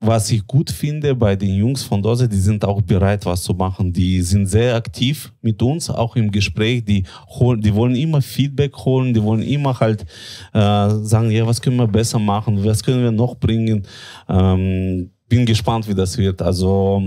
was ich gut finde bei den Jungs von Dose, die sind auch bereit, was zu machen. Die sind sehr aktiv mit uns, auch im Gespräch. Die wollen immer Feedback holen, die wollen immer halt sagen, ja, was können wir besser machen, was können wir noch bringen. Bin gespannt, wie das wird. Also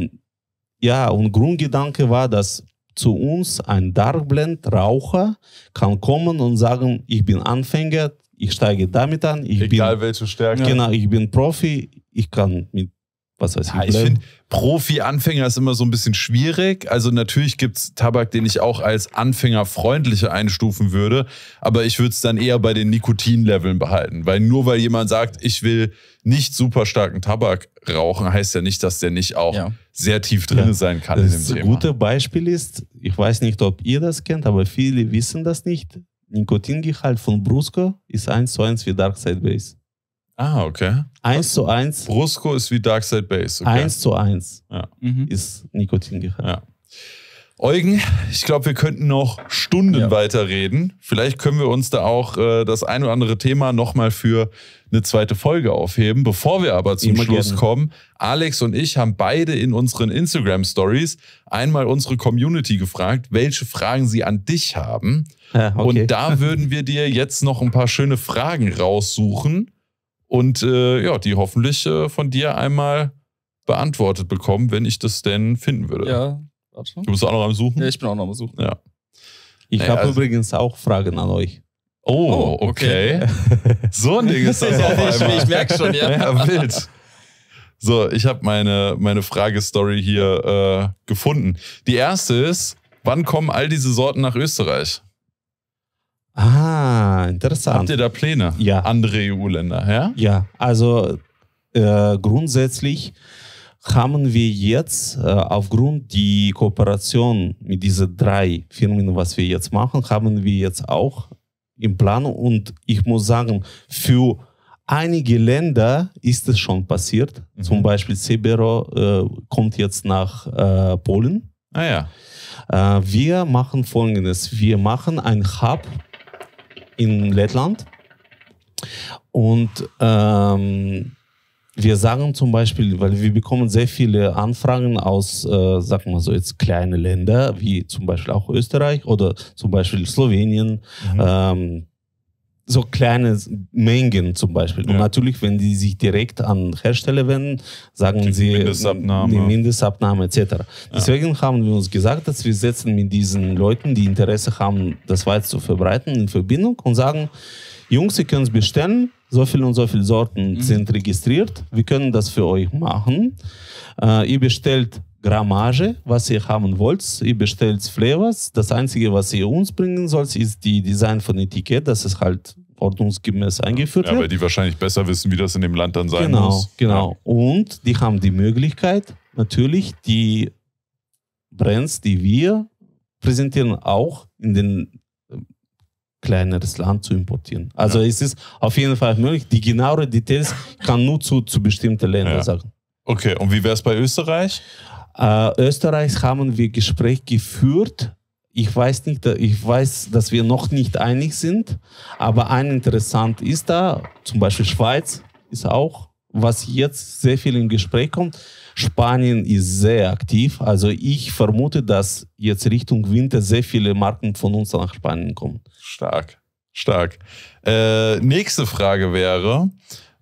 ja, und Grundgedanke war, dass zu uns ein Darkblend-Raucher kann kommen und sagen, ich bin Anfänger, ich steige damit an. Egal welche Stärke. Genau, ich bin Profi. Ich kann mit, was weiß ich. Ja, ich finde, Profi-Anfänger ist immer so ein bisschen schwierig. Also natürlich gibt es Tabak, den ich auch als anfängerfreundliche einstufen würde. Aber ich würde es dann eher bei den Nikotinleveln behalten. Weil nur weil jemand sagt, ich will nicht super starken Tabak rauchen, heißt ja nicht, dass der nicht auch sehr tief drin sein kann in dem Thema. Das gute Beispiel ist, ich weiß nicht, ob ihr das kennt, aber viele wissen das nicht. Nikotingehalt von Brusco ist 1:1 wie Dark Side Base. Ah, okay. 1:1. Brusco ist wie Dark Side Base. Okay. 1:1 ist Nikotingehalt. Ja. Eugen, ich glaube, wir könnten noch Stunden weiterreden. Vielleicht können wir uns da auch das ein oder andere Thema nochmal für eine zweite Folge aufheben. Bevor wir aber zum Schluss kommen, Alex und ich haben beide in unseren Instagram-Stories einmal unsere Community gefragt, welche Fragen sie an dich haben. Ja, okay. Und da würden wir dir jetzt noch ein paar schöne Fragen raussuchen und ja, die hoffentlich von dir einmal beantwortet bekommen, wenn ich das denn finden würde. Ja. Du bist auch noch am Suchen? Ja, ich bin auch noch am Suchen. Ja. Ich habe übrigens auch Fragen an euch. Oh, okay. So ein Ding ist das auch einmal. Ich merke schon, ja. Wild. So, ich habe meine Frage-Story hier gefunden. Die erste ist, wann kommen all diese Sorten nach Österreich? Ah, interessant. Habt ihr da Pläne? Ja. Andere EU-Länder, ja? Ja, also grundsätzlich haben wir jetzt aufgrund der Kooperation mit diesen drei Firmen, was wir jetzt machen, haben wir jetzt auch im Plan. Und ich muss sagen, für einige Länder ist es schon passiert. Mhm. Zum Beispiel Sebero kommt jetzt nach Polen. Ah ja. Wir machen Folgendes. Wir machen einen Hub in Lettland und wir sagen zum Beispiel, weil wir bekommen sehr viele Anfragen aus, sagen wir so jetzt kleine Länder, wie zum Beispiel auch Österreich oder zum Beispiel Slowenien, so kleine Mengen zum Beispiel. Ja. Und natürlich, wenn die sich direkt an Hersteller wenden, sagen die Mindestabnahme. Die Mindestabnahme etc. Ja. Deswegen haben wir uns gesagt, dass wir setzen mit diesen Leuten, die Interesse haben, das weiter zu verbreiten, in Verbindung und sagen, Jungs, ihr könnt es bestellen, so viele Sorten sind registriert, wir können das für euch machen. Ihr bestellt Grammage, was ihr haben wollt, ihr bestellt Flavors, das Einzige, was ihr uns bringen sollt, ist die Design von Etikett, dass es halt ordnungsgemäß eingeführt wird. Ja, weil die wahrscheinlich besser wissen, wie das in dem Land dann sein muss. Genau, genau. Und die haben die Möglichkeit, natürlich die Brands, die wir präsentieren, auch in den kleineres Land zu importieren. Also es ist auf jeden Fall möglich. Die genauen Details kann nur zu bestimmten Ländern sagen. Okay, und wie wäre es bei Österreich? Österreich haben wir Gespräche geführt. Ich weiß, dass wir noch nicht einig sind, aber ein interessant ist da, zum Beispiel Schweiz ist auch, was jetzt sehr viel im Gespräch kommt. Spanien ist sehr aktiv. Also ich vermute, dass jetzt Richtung Winter sehr viele Marken von uns nach Spanien kommen. Stark, stark. Nächste Frage wäre,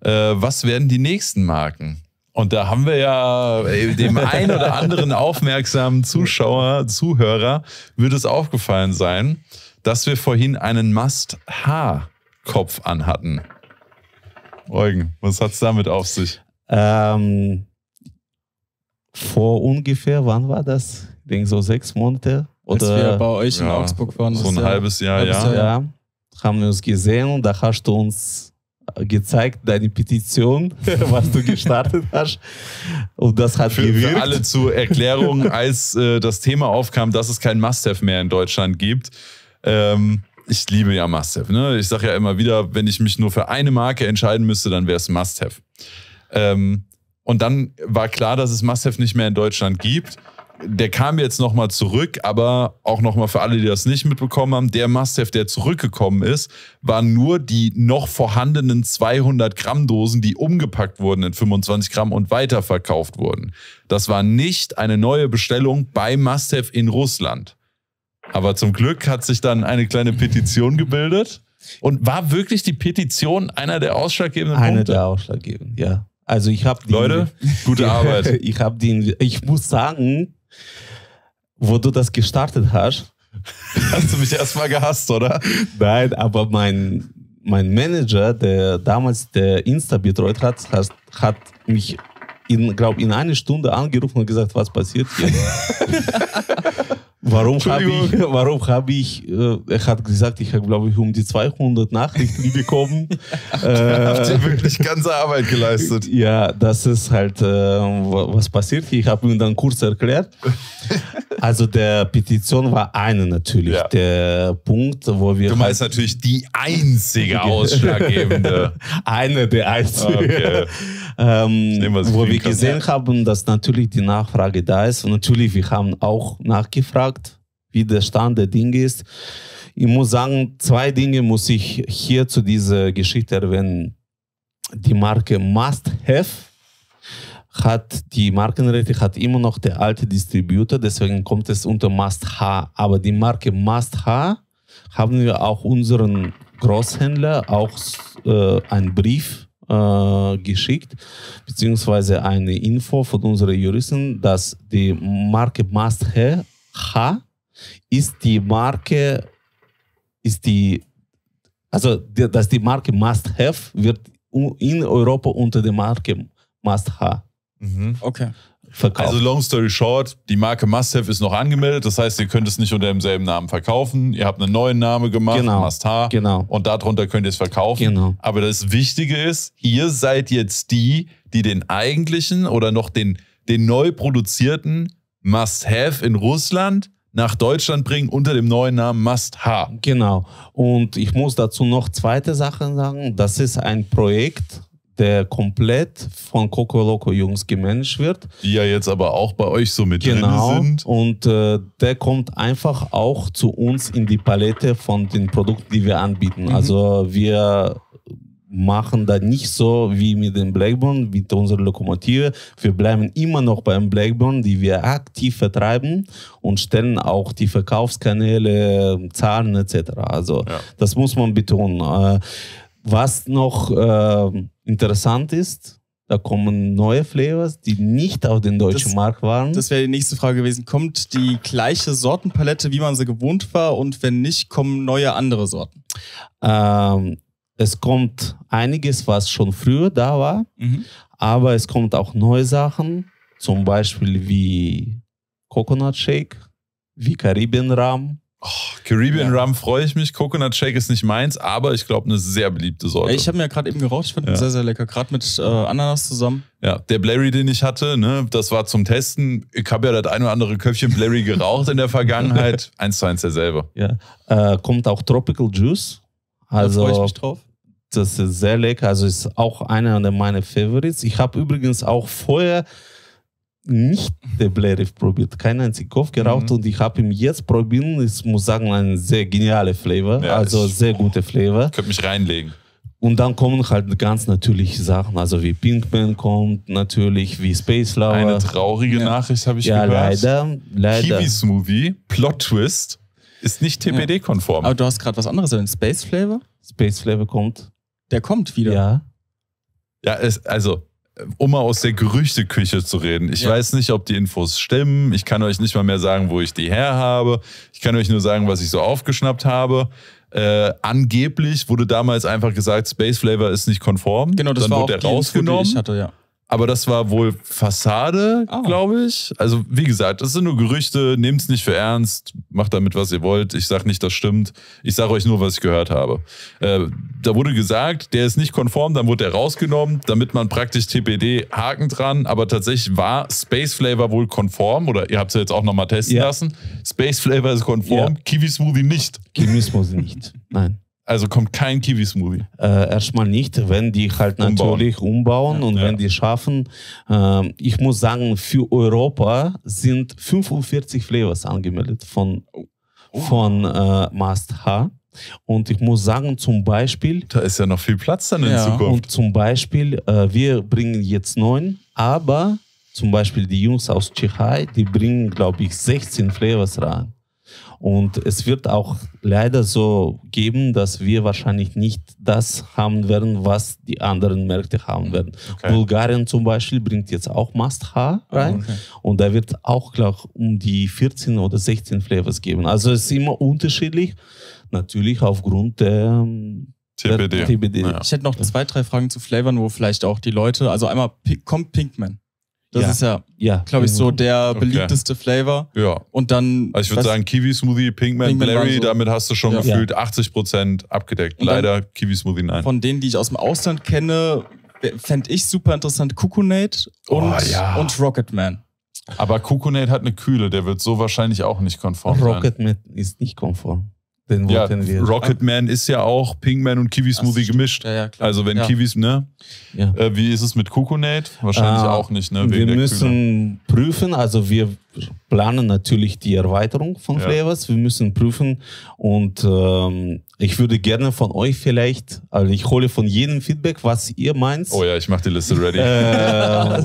was werden die nächsten Marken? Und da haben wir ja dem einen oder anderen aufmerksamen Zuhörer wird es aufgefallen sein, dass wir vorhin einen Must-H-Kopf anhatten. Eugen, was hat es damit auf sich? Vor ungefähr, wann war das? Ich denke so 6 Monate. Oder als wir bei euch in Augsburg waren. So ein halbes Jahr, ja. Haben wir uns gesehen und da hast du uns gezeigt, deine Petition, was du gestartet hast. Und das hat gewirkt. Für alle zur Erklärung, als das Thema aufkam, dass es kein Must-Have mehr in Deutschland gibt. Ich liebe ja Must-Have. Ne? Ich sage ja immer wieder, wenn ich mich nur für eine Marke entscheiden müsste, dann wäre es Must-Have. Und dann war klar, dass es Must-Have nicht mehr in Deutschland gibt. Der kam jetzt nochmal zurück, aber auch nochmal für alle, die das nicht mitbekommen haben, der Must-Have, der zurückgekommen ist, waren nur die noch vorhandenen 200 Gramm Dosen, die umgepackt wurden in 25 Gramm und weiterverkauft wurden. Das war nicht eine neue Bestellung bei Must-Have in Russland. Aber zum Glück hat sich dann eine kleine Petition gebildet. Und war wirklich die Petition einer der ausschlaggebenden Punkte? Einer der ausschlaggebenden, ja. Also ich habe Leute, gute Arbeit. Ich muss sagen, wo du das gestartet hast, hast du mich erstmal gehasst, oder? Nein, aber mein Manager, der damals der Insta betreut hat mich, in einer Stunde angerufen und gesagt, was passiert hier? Er hat gesagt, ich habe, glaube ich, um die 200 Nachrichten bekommen. Habt ihr wirklich ganze Arbeit geleistet? Ja, das ist halt, was passiert hier. Ich habe ihm dann kurz erklärt. Also der Petition war eine natürlich, ja, der Punkt, wo wir... Du meinst halt natürlich die einzige ausschlaggebende. Eine der einzigen. Okay. Wo wir gesehen haben, dass natürlich die Nachfrage da ist. Und natürlich, wir haben auch nachgefragt, wie der Stand der Dinge ist. Ich muss sagen, zwei Dinge muss ich hier zu dieser Geschichte erwähnen. Die Marke Must Have hat, die Markenrechte hat immer noch der alte Distributor, deswegen kommt es unter Must Have. Aber die Marke Must Have haben wir auch unseren Großhändler auch einen Brief geschickt, beziehungsweise eine Info von unseren Juristen, dass die Marke Must Have ist die Marke, dass die Marke Must Have wird in Europa unter der Marke Must Have. Mhm. Okay. Verkauft. Also long story short, die Marke Must Have ist noch angemeldet, das heißt, ihr könnt es nicht unter demselben Namen verkaufen, ihr habt einen neuen Namen gemacht, genau. Must Have, genau. Und darunter könnt ihr es verkaufen. Genau. Aber das Wichtige ist, ihr seid jetzt die, die den eigentlichen oder noch den neu produzierten Must Have in Russland nach Deutschland bringen unter dem neuen Namen Must Have. Genau. Und ich muss dazu noch zweite Sachen sagen. Das ist ein Projekt, der komplett von Coco Loco Jungs gemanagt wird. Die ja jetzt aber auch bei euch so mit drin sind. Genau. Und der kommt einfach auch zu uns in die Palette von den Produkten, die wir anbieten. Mhm. Also wir machen da nicht so wie mit dem Blackburn, mit unserer Lokomotive. Wir bleiben immer noch beim Blackburn, die wir aktiv vertreiben und stellen auch die Verkaufskanäle, Zahlen etc. Also ja, das muss man betonen. Was noch interessant ist, da kommen neue Flavors, die nicht auf den deutschen Markt waren. Das wäre die nächste Frage gewesen. Kommt die gleiche Sortenpalette, wie man sie gewohnt war? Und wenn nicht, kommen neue andere Sorten? Es kommt einiges, was schon früher da war, mhm, aber es kommt auch neue Sachen, zum Beispiel wie Coconut Shake, wie Caribbean Rum. Oh, Caribbean, ja, Rum freue ich mich. Coconut Shake ist nicht meins, aber ich glaube, eine sehr beliebte Sorte. Ich habe mir ja gerade eben geraucht, ich fand den sehr, sehr lecker, gerade mit Ananas zusammen. Ja, der Blairy, den ich hatte, ne, das war zum Testen. Ich habe ja das ein oder andere Köpfchen Blairy geraucht in der Vergangenheit. 1 zu 1 derselbe. Ja. Kommt auch Tropical Juice. Also, da freue ich mich drauf. Das ist sehr lecker, also ist auch einer meiner Favorites. Ich habe übrigens auch vorher nicht den Blairy probiert, keinen einzigen Kopf geraucht, mhm, und ich habe ihn jetzt probiert. Ich muss sagen, ein sehr genialer Flavor, ja, also sehr gute Flavor. Ich könnte mich reinlegen. Und dann kommen halt ganz natürliche Sachen, also wie Pinkman kommt natürlich, wie Space Lava. Eine traurige, ja, Nachricht habe ich gehört. Ja, leider. Kiwi-Smoothie, Plot-Twist, ist nicht TPD-konform. Aber du hast gerade was anderes, einen Space Flavor? Space Flavor kommt. Der kommt wieder. Ja, ja, also, um mal aus der Gerüchteküche zu reden. Ich weiß nicht, ob die Infos stimmen. Ich kann euch nicht mal mehr sagen, wo ich die her habe. Ich kann euch nur sagen, was ich so aufgeschnappt habe. Angeblich wurde damals einfach gesagt, Space Flavor ist nicht konform. Genau, das dann war wurde auch der rausgenommen. Die ich hatte, ja. Aber das war wohl Fassade, glaube ich. Also wie gesagt, das sind nur Gerüchte. Nehmt es nicht für ernst. Macht damit, was ihr wollt. Ich sage nicht, das stimmt. Ich sage euch nur, was ich gehört habe. Da wurde gesagt, der ist nicht konform. Dann wurde er rausgenommen, damit man praktisch TPD Haken dran. Aber tatsächlich war Space Flavor wohl konform. Oder ihr habt es ja jetzt auch nochmal testen lassen. Space Flavor ist konform. Ja. Kiwi Smoothie nicht. Kiwi Smoothie nicht. Nein. Also kommt kein Kiwi-Smoothie? Erstmal nicht, wenn die halt natürlich umbauen und wenn die schaffen. Ich muss sagen, für Europa sind 45 Flavors angemeldet von Must Have. Und ich muss sagen, zum Beispiel... Da ist ja noch viel Platz dann in Zukunft. Und zum Beispiel, wir bringen jetzt 9, aber zum Beispiel die Jungs aus Tschechei, die bringen, glaube ich, 16 Flavors rein. Und es wird auch leider so geben, dass wir wahrscheinlich nicht das haben werden, was die anderen Märkte haben werden. Okay. Bulgarien zum Beispiel bringt jetzt auch Must Have rein. Okay. Und da wird auch, glaube ich, um die 14 oder 16 Flavors geben. Also es ist immer unterschiedlich, natürlich aufgrund der TBD. Ja. Ich hätte noch 2, 3 Fragen zu Flavern, wo vielleicht auch die Leute, also einmal kommt Pinkman. Das ist glaube ich, so der beliebteste Flavor. Ja. Und dann. Also ich würde sagen, Kiwi-Smoothie, Pinkman, Blairy, so, damit hast du schon gefühlt 80% abgedeckt. Und leider Kiwi-Smoothie nein. Von denen, die ich aus dem Ausland kenne, fände ich super interessant Kukunate und Rocketman. Aber Kukunet hat eine Kühle, der wird so wahrscheinlich auch nicht konform sein. Rocketman ist nicht konform. Den wollten wir. Rocketman ist ja auch Pinkman und Kiwi-Smoothie gemischt. Ja, klar. Also wenn Kiwis, ne? Ja. Wie ist es mit Kukunet? Wahrscheinlich auch nicht, ne? Wegen wir müssen der Kühle prüfen, also wir planen natürlich die Erweiterung von Flavors. Wir müssen prüfen und ich würde gerne von euch vielleicht, also ich hole von jedem Feedback, was ihr meint. Oh ja, ich mache die Liste ready.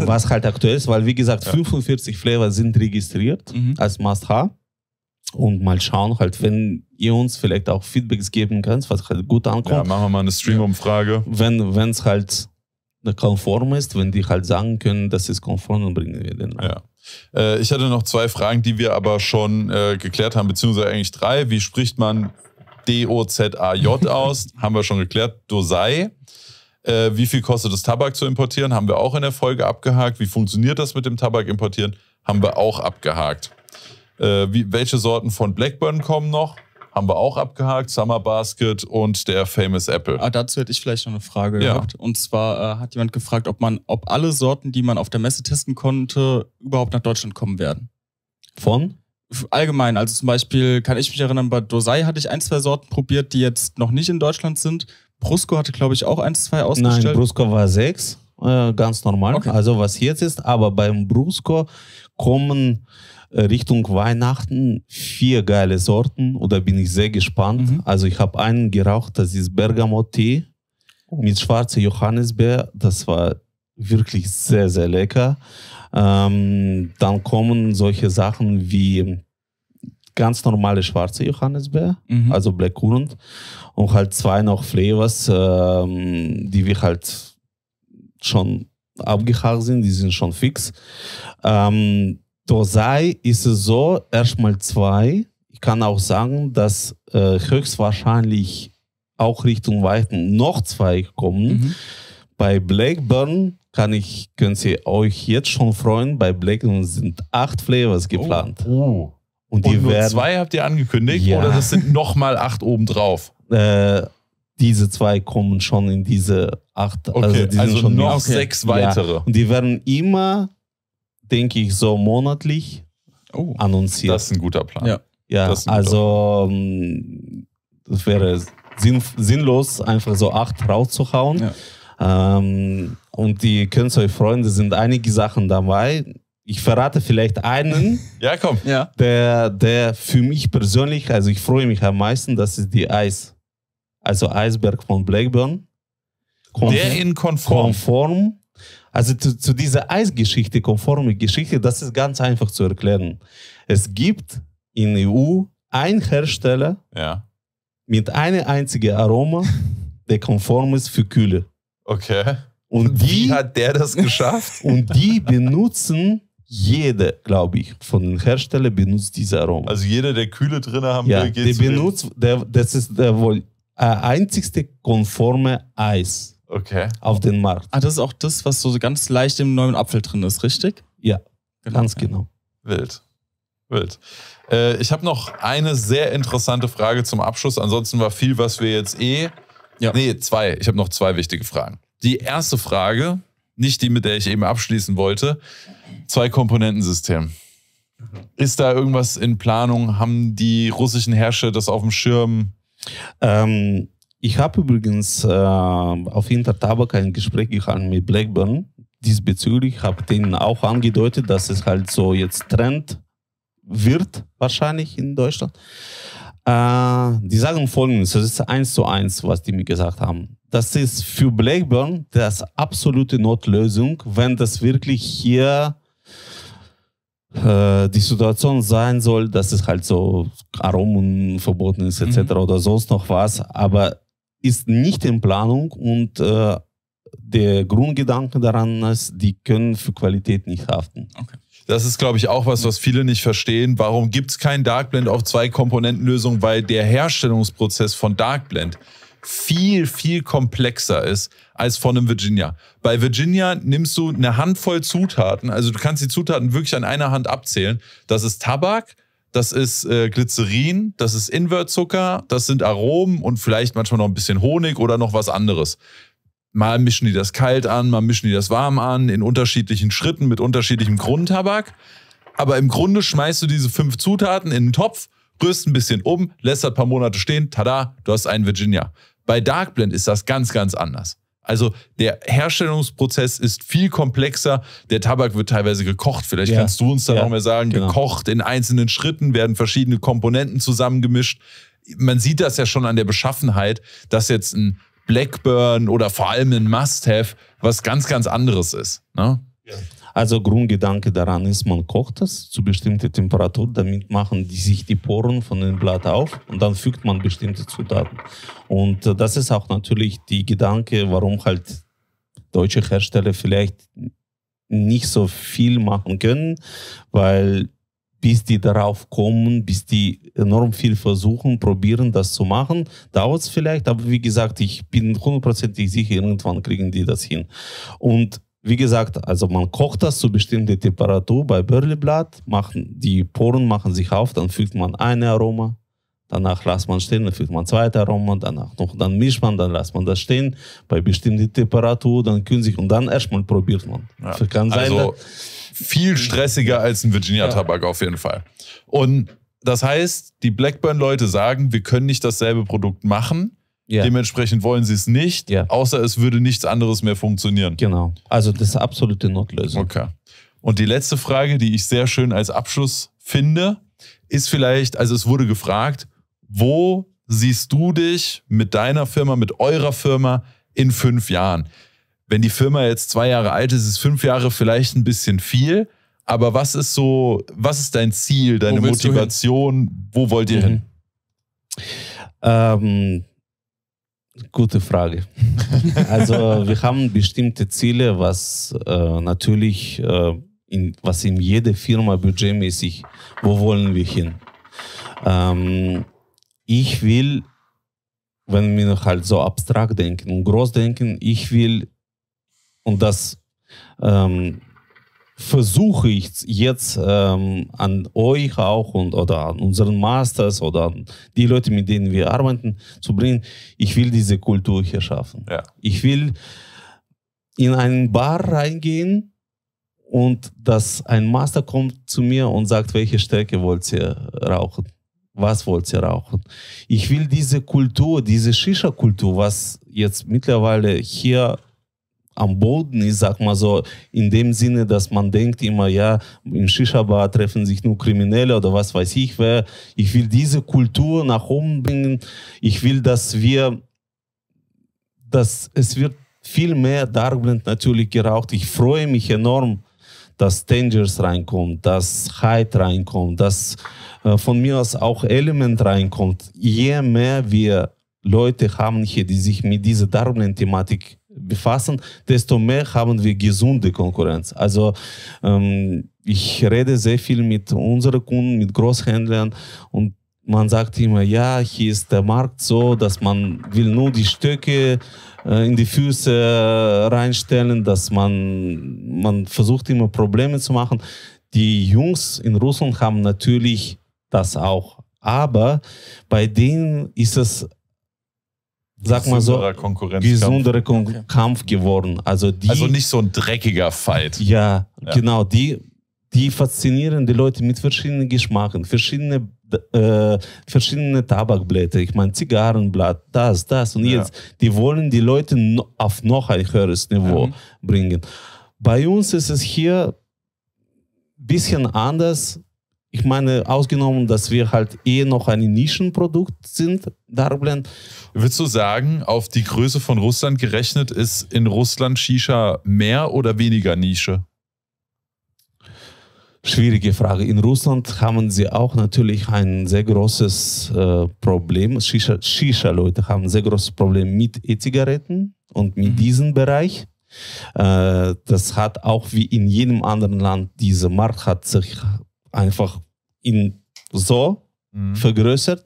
Was halt aktuell ist, weil wie gesagt, 45 Flavors sind registriert als Must-Have. Und mal schauen, halt, wenn ihr uns vielleicht auch Feedbacks geben könnt, was halt gut ankommt. Ja, machen wir mal eine Stream-Umfrage. Wenn es halt konform ist, wenn die halt sagen können, das ist konform, dann bringen wir den rein. Ja. Ich hatte noch 2 Fragen, die wir aber schon geklärt haben, beziehungsweise eigentlich 3. Wie spricht man D-O-Z-A-J aus? Haben wir schon geklärt. Dosai. Wie viel kostet es, Tabak zu importieren? Haben wir auch in der Folge abgehakt. Wie funktioniert das mit dem Tabak importieren? Haben wir auch abgehakt. Welche Sorten von Blackburn kommen noch? Haben wir auch abgehakt. Summer Basket und der Famous Apple. Ah, dazu hätte ich vielleicht noch eine Frage gehabt. Und zwar hat jemand gefragt, ob alle Sorten, die man auf der Messe testen konnte, überhaupt nach Deutschland kommen werden. Von? Allgemein. Also zum Beispiel kann ich mich erinnern, bei Dosai hatte ich 1, 2 Sorten probiert, die jetzt noch nicht in Deutschland sind. Brusco hatte, glaube ich, auch 1, 2 ausgestellt. Nein, Brusco war 6. Ganz normal. Okay. Also was jetzt ist. Aber beim Brusco kommen Richtung Weihnachten 4 geile Sorten und da bin ich sehr gespannt. Also ich habe einen geraucht, das ist Bergamot-Tee mit schwarzer Johannisbeer. Das war wirklich sehr, sehr lecker. Dann kommen solche Sachen wie ganz normale schwarze Johannisbeer, also Blackcurrant und halt 2 noch Flavors, die wir halt schon abgehakt sind, die sind schon fix. Dosai ist es so, erstmal 2. Ich kann auch sagen, dass höchstwahrscheinlich auch Richtung Weiten noch 2 kommen. Bei Blackburn könnt ihr euch jetzt schon freuen. Bei Blackburn sind 8 Flavors geplant. Und nur 2 habt ihr angekündigt? Ja. Oder das sind nochmal 8 obendrauf? Diese 2 kommen schon in diese 8. Okay, also schon noch 6 weitere. Ja. Und die werden immer, denke ich, so monatlich annonciert. Das ist ein guter Plan. Ja also das wäre sinnlos, einfach so 8 rauszuhauen. Und ihr könnt euch freuen, da sind einige Sachen dabei. Ich verrate vielleicht einen, der für mich persönlich, also ich freue mich am meisten, das ist die Eisberg von Blackburn. Der in konform. Also zu dieser Eisgeschichte, konforme Geschichte, das ist ganz einfach zu erklären. Es gibt in der EU einen Hersteller mit einem einzigen Aroma, der konform ist für Kühle. Okay. Und wie hat der das geschafft? Und die benutzen, jeder, glaube ich, von den Herstellern benutzt diese Aroma. Also jeder, der Kühle drin haben will, geht das ist der wohl einzigste konforme Eis. Okay. Auf den Markt. Ah, das ist auch das, was so ganz leicht im neuen Apfel drin ist, richtig? Ja, ganz genau. Wild. Ich habe noch eine sehr interessante Frage zum Abschluss. Ansonsten war viel, was wir jetzt Nee, 2. Ich habe noch 2 wichtige Fragen. Die erste Frage, nicht die, mit der ich eben abschließen wollte. 2-Komponentensystem. Ist da irgendwas in Planung? Haben die russischen Herrscher das auf dem Schirm? Ich habe übrigens auf Intertabak ein Gespräch gehabt mit Blackburn diesbezüglich. Ich habe denen auch angedeutet, dass es halt so jetzt Trend wird, wahrscheinlich in Deutschland. Die sagen Folgendes, das ist 1:1, was die mir gesagt haben. Das ist für Blackburn das absolute Notlösung, wenn das wirklich hier die Situation sein soll, dass es halt so Aromen verboten ist etc. oder sonst noch was, aber ist nicht in Planung und der Grundgedanke daran ist, die können für Qualität nicht haften. Okay. Das ist, glaube ich, auch was viele nicht verstehen. Warum gibt es kein Dark Blend auf 2-Komponentenlösung? Weil der Herstellungsprozess von Dark Blend viel, viel komplexer ist als von einem Virginia. Bei Virginia nimmst du eine Handvoll Zutaten, also du kannst die Zutaten wirklich an einer Hand abzählen. Das ist Tabak, das ist Glycerin, das ist Invertzucker, das sind Aromen und vielleicht manchmal noch ein bisschen Honig oder noch was anderes. Mal mischen die das kalt an, mal mischen die das warm an, in unterschiedlichen Schritten mit unterschiedlichem Grundtabak. Aber im Grunde schmeißt du diese 5 Zutaten in den Topf, rührst ein bisschen um, lässt das ein paar Monate stehen, tada, du hast einen Virginia. Bei Dark Blend ist das ganz, ganz anders. Also der Herstellungsprozess ist viel komplexer. Der Tabak wird teilweise gekocht. Vielleicht kannst du uns da noch mehr sagen. Genau. Gekocht in einzelnen Schritten, werden verschiedene Komponenten zusammengemischt. Man sieht das ja schon an der Beschaffenheit, dass jetzt ein Blackburn oder vor allem ein Must-Have was ganz, ganz anderes ist. Ne? Ja. Also Grundgedanke daran ist, man kocht es zu bestimmter Temperatur, damit machen sich die Poren von dem Blatt auf und dann fügt man bestimmte Zutaten. Und das ist auch natürlich die Gedanke, warum halt deutsche Hersteller vielleicht nicht so viel machen können, weil bis die darauf kommen, bis die enorm viel versuchen, probieren, das zu machen, dauert es vielleicht. Aber wie gesagt, ich bin hundertprozentig sicher, irgendwann kriegen die das hin. Und wie gesagt, also man kocht das zu bestimmter Temperatur bei Burley-Blatt, die Poren machen sich auf, dann fügt man ein Aroma, danach lässt man stehen, dann fügt man zweite Aroma, danach noch, dann mischt man, dann lässt man das stehen bei bestimmter Temperatur, dann kühlt sich und dann erstmal probiert man. Ja. Kann sein, also viel stressiger als ein Virginia-Tabak auf jeden Fall. Und das heißt, die Blackburn-Leute sagen, wir können nicht dasselbe Produkt machen. Yeah. Dementsprechend wollen sie es nicht, außer es würde nichts anderes mehr funktionieren. Genau, also das ist absolute Notlösung. Okay. Und die letzte Frage, die ich sehr schön als Abschluss finde, ist vielleicht, also es wurde gefragt, wo siehst du dich mit deiner Firma, mit eurer Firma in 5 Jahren? Wenn die Firma jetzt 2 Jahre alt ist, ist 5 Jahre vielleicht ein bisschen viel, aber was ist so, was ist dein Ziel, deine Motivation, wo wollt ihr hin? Gute Frage. Also wir haben bestimmte Ziele, was natürlich, was in jeder Firma budgetmäßig, wo wollen wir hin? Ich will, wenn wir noch halt so abstrakt denken und groß denken, ich will, und das versuche ich jetzt an euch auch und oder an unseren Masters oder an die Leute, mit denen wir arbeiten, zu bringen. Ich will diese Kultur hier schaffen. Ja. Ich will in einen Bar reingehen und dass ein Master kommt zu mir und sagt, welche Stärke wollt ihr rauchen? Was wollt ihr rauchen? Ich will diese Kultur, diese Shisha-Kultur, was jetzt mittlerweile hier am Boden ist, sag mal so, in dem Sinne, dass man denkt immer, ja, im Shisha-Bar treffen sich nur Kriminelle oder was weiß ich wer. Ich will diese Kultur nach oben bringen. Ich will, dass es wird viel mehr Dark Blend natürlich geraucht. Ich freue mich enorm, dass Tangers reinkommt, dass Hyde reinkommt, dass von mir aus auch Element reinkommt. Je mehr wir Leute haben hier, die sich mit dieser Dark Blend-Thematik befassen, desto mehr haben wir gesunde Konkurrenz. Also ich rede sehr viel mit unseren Kunden, mit Großhändlern und man sagt immer, ja, hier ist der Markt so, dass man will nur die Stöcke in die Füße reinstellen, dass man versucht immer Probleme zu machen. Die Jungs in Russland haben natürlich das auch, aber bei denen ist es, sag mal so, gesundere Kampf geworden. Also nicht so ein dreckiger Fight. Ja, ja, genau. Die faszinieren die Leute mit verschiedenen Geschmacken, verschiedene Tabakblätter, ich meine Zigarrenblatt, das und jetzt. Die wollen die Leute auf noch ein höheres Niveau bringen. Bei uns ist es hier ein bisschen anders. Ich meine, ausgenommen, dass wir halt noch ein Nischenprodukt sind, Dark Blend. Würdest du sagen, auf die Größe von Russland gerechnet, ist in Russland Shisha mehr oder weniger Nische? Schwierige Frage. In Russland haben sie auch natürlich ein sehr großes Problem. Shisha-Leute haben ein sehr großes Problem mit E-Zigaretten und mit diesem Bereich. Das hat auch wie in jedem anderen Land, dieser Markt hat sich einfach vergrößert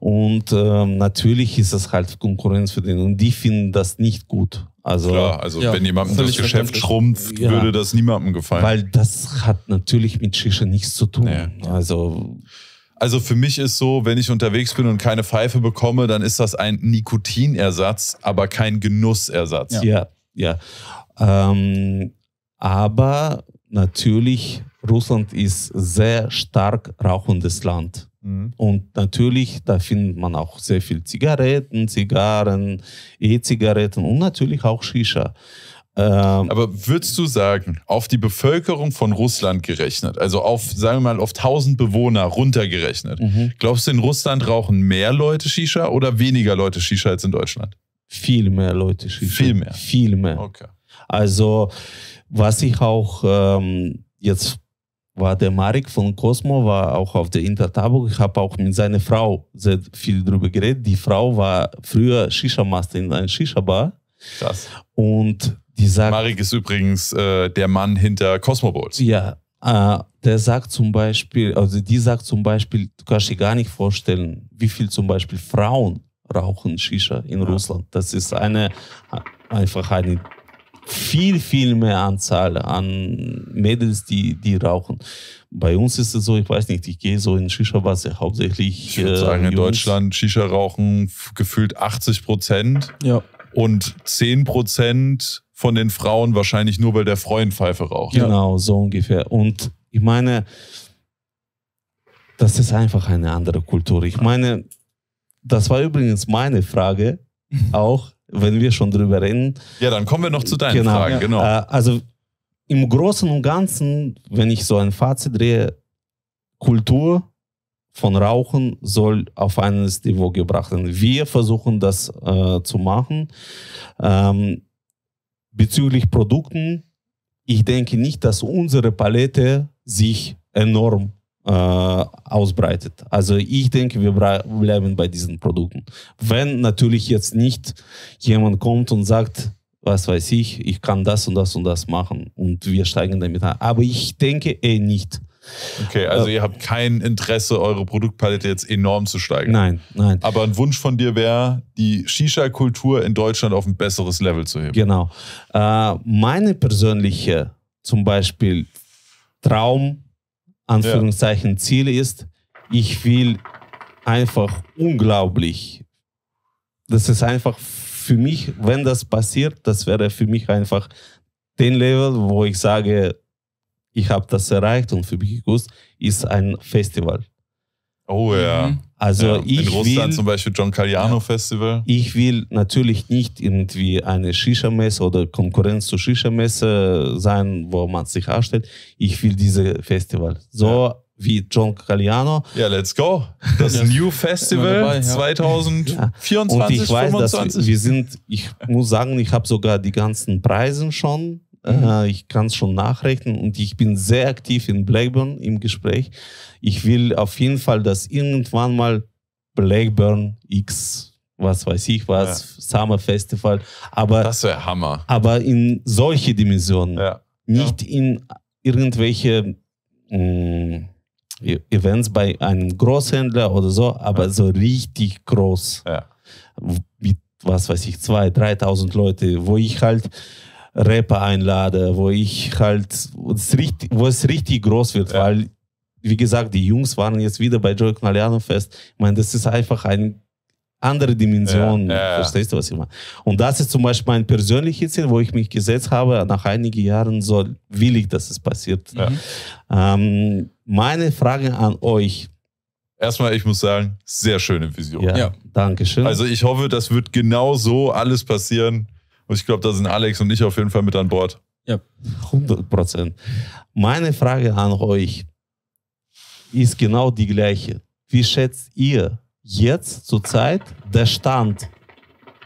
und natürlich ist es halt Konkurrenz für den und die finden das nicht gut. Also, klar, also wenn jemandem das Geschäft schrumpft, würde das niemandem gefallen. Weil das hat natürlich mit Shisha nichts zu tun. Nee. Also für mich ist so, wenn ich unterwegs bin und keine Pfeife bekomme, dann ist das ein Nikotinersatz, aber kein Genussersatz. Ja. Aber natürlich, Russland ist sehr stark rauchendes Land. Mhm. Und natürlich, da findet man auch sehr viel Zigaretten, Zigarren, E-Zigaretten und natürlich auch Shisha. Aber würdest du sagen, auf die Bevölkerung von Russland gerechnet, also auf, sagen wir mal, auf 1000 Bewohner runtergerechnet, glaubst du, in Russland rauchen mehr Leute Shisha oder weniger Leute Shisha als in Deutschland? Viel mehr Leute Shisha. Viel mehr? Viel mehr. Okay. Also, was ich auch jetzt war der Marek von Cosmo, war auch auf der Intertabak. Ich habe auch mit seiner Frau sehr viel drüber geredet. Die Frau war früher Shisha-Master in einer Shisha-Bar. Krass. Und die sagt, Marek ist übrigens der Mann hinter Cosmo Bowls. Ja, der sagt zum Beispiel, also die sagt zum Beispiel, du kannst dir gar nicht vorstellen, wie viel zum Beispiel Frauen rauchen Shisha in Russland. Das ist einfach eine viel, viel mehr Anzahl an Mädels, die rauchen. Bei uns ist es so, ich weiß nicht, ich gehe so in Shisha-Bars hauptsächlich. Ich würde sagen, in Deutschland Shisha rauchen gefühlt 80%. Ja. Und 10% von den Frauen wahrscheinlich nur, weil der Freund Pfeife raucht. Genau, so ungefähr. Und ich meine, das ist einfach eine andere Kultur. Ich meine, das war übrigens meine Frage auch, wenn wir schon drüber reden. Ja, dann kommen wir noch zu deinen Fragen. Genau. Also im Großen und Ganzen, wenn ich so ein Fazit drehe, Kultur von Rauchen soll auf ein Niveau gebracht werden. Wir versuchen das zu machen. Bezüglich Produkten, ich denke nicht, dass unsere Palette sich enorm ausbreitet. Also ich denke, wir bleiben bei diesen Produkten. Wenn natürlich jetzt nicht jemand kommt und sagt, was weiß ich, ich kann das und das und das machen und wir steigen damit an. Aber ich denke nicht. Okay, also ihr habt kein Interesse, eure Produktpalette jetzt enorm zu steigern. Nein, nein. Aber ein Wunsch von dir wäre, die Shisha-Kultur in Deutschland auf ein besseres Level zu heben. Genau. Meine persönliche, zum Beispiel Traum, Anführungszeichen, Ziel ist, ich will einfach unglaublich, das ist einfach für mich, wenn das passiert, das wäre für mich einfach den Level, wo ich sage, ich habe das erreicht und für mich gewusst, ist ein Festival. Oh ja. Also ja, in Russland will, zum Beispiel John Galliano Festival. Ich will natürlich nicht irgendwie eine Shisha-Messe oder Konkurrenz zur Shisha-Messe sein, wo man sich anstellt. Ich will diese Festival. So wie John Galliano. Ja, let's go. Das New Festival dabei, 2024, und ich weiß, 25. Dass ich muss sagen, ich habe sogar die ganzen Preise schon. Ich kann es schon nachrechnen und ich bin sehr aktiv in Blackburn im Gespräch. Ich will auf jeden Fall, dass irgendwann mal Blackburn X, was weiß ich was, Summer Festival. Aber das wäre Hammer. Aber in solche Dimensionen. Ja. Nicht in irgendwelche Events bei einem Großhändler oder so, aber so richtig groß. Ja. Mit, was weiß ich, 2.000, 3.000 Leute, wo ich halt Rapper einlade, wo ich halt, wo es richtig groß wird, weil, wie gesagt, die Jungs waren jetzt wieder bei Joey Knalliano Fest. Ich meine, das ist einfach eine andere Dimension. Ja. Verstehst du, was ich meine? Und das ist zum Beispiel mein persönliches Ziel, wo ich mich gesetzt habe, nach einigen Jahren so will ich, dass es passiert. Ja. Meine Frage an euch. Erstmal, ich muss sagen, sehr schöne Vision. Ja, danke schön. Also ich hoffe, das wird genau so alles passieren. Und ich glaube, da sind Alex und ich auf jeden Fall mit an Bord. Ja, 100%. Meine Frage an euch ist genau die gleiche. Wie schätzt ihr jetzt zurzeit den Stand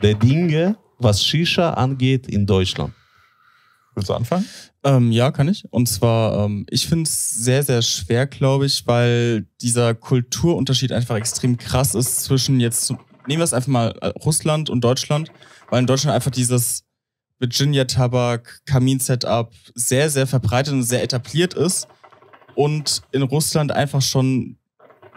der Dinge, was Shisha angeht, in Deutschland? Willst du anfangen? Ja, kann ich. Und zwar, ich finde es sehr, sehr schwer, glaube ich, weil dieser Kulturunterschied einfach extrem krass ist zwischen jetzt, nehmen wir es einfach mal Russland und Deutschland, weil in Deutschland einfach dieses Virginia-Tabak, Kamin-Setup sehr, sehr verbreitet und sehr etabliert ist und in Russland einfach schon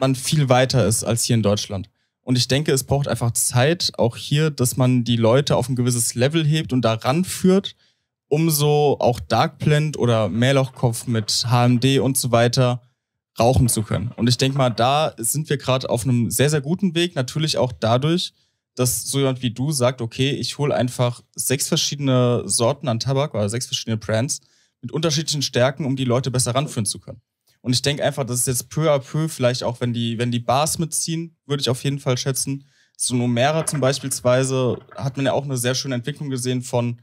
man viel weiter ist als hier in Deutschland. Und ich denke, es braucht einfach Zeit, auch hier, dass man die Leute auf ein gewisses Level hebt und da ranführt, um so auch Dark Blend oder Mehrlochkopf mit HMD und so weiter rauchen zu können. Und ich denke mal, da sind wir gerade auf einem sehr, sehr guten Weg. Natürlich auch dadurch, dass so jemand wie du sagt, okay, ich hole einfach 6 verschiedene Sorten an Tabak oder 6 verschiedene Brands mit unterschiedlichen Stärken, um die Leute besser ranführen zu können. Und ich denke einfach, das ist jetzt peu à peu, vielleicht auch, wenn die Bars mitziehen, würde ich auf jeden Fall schätzen. So Nomera zum beispielsweise hat man ja auch eine sehr schöne Entwicklung gesehen von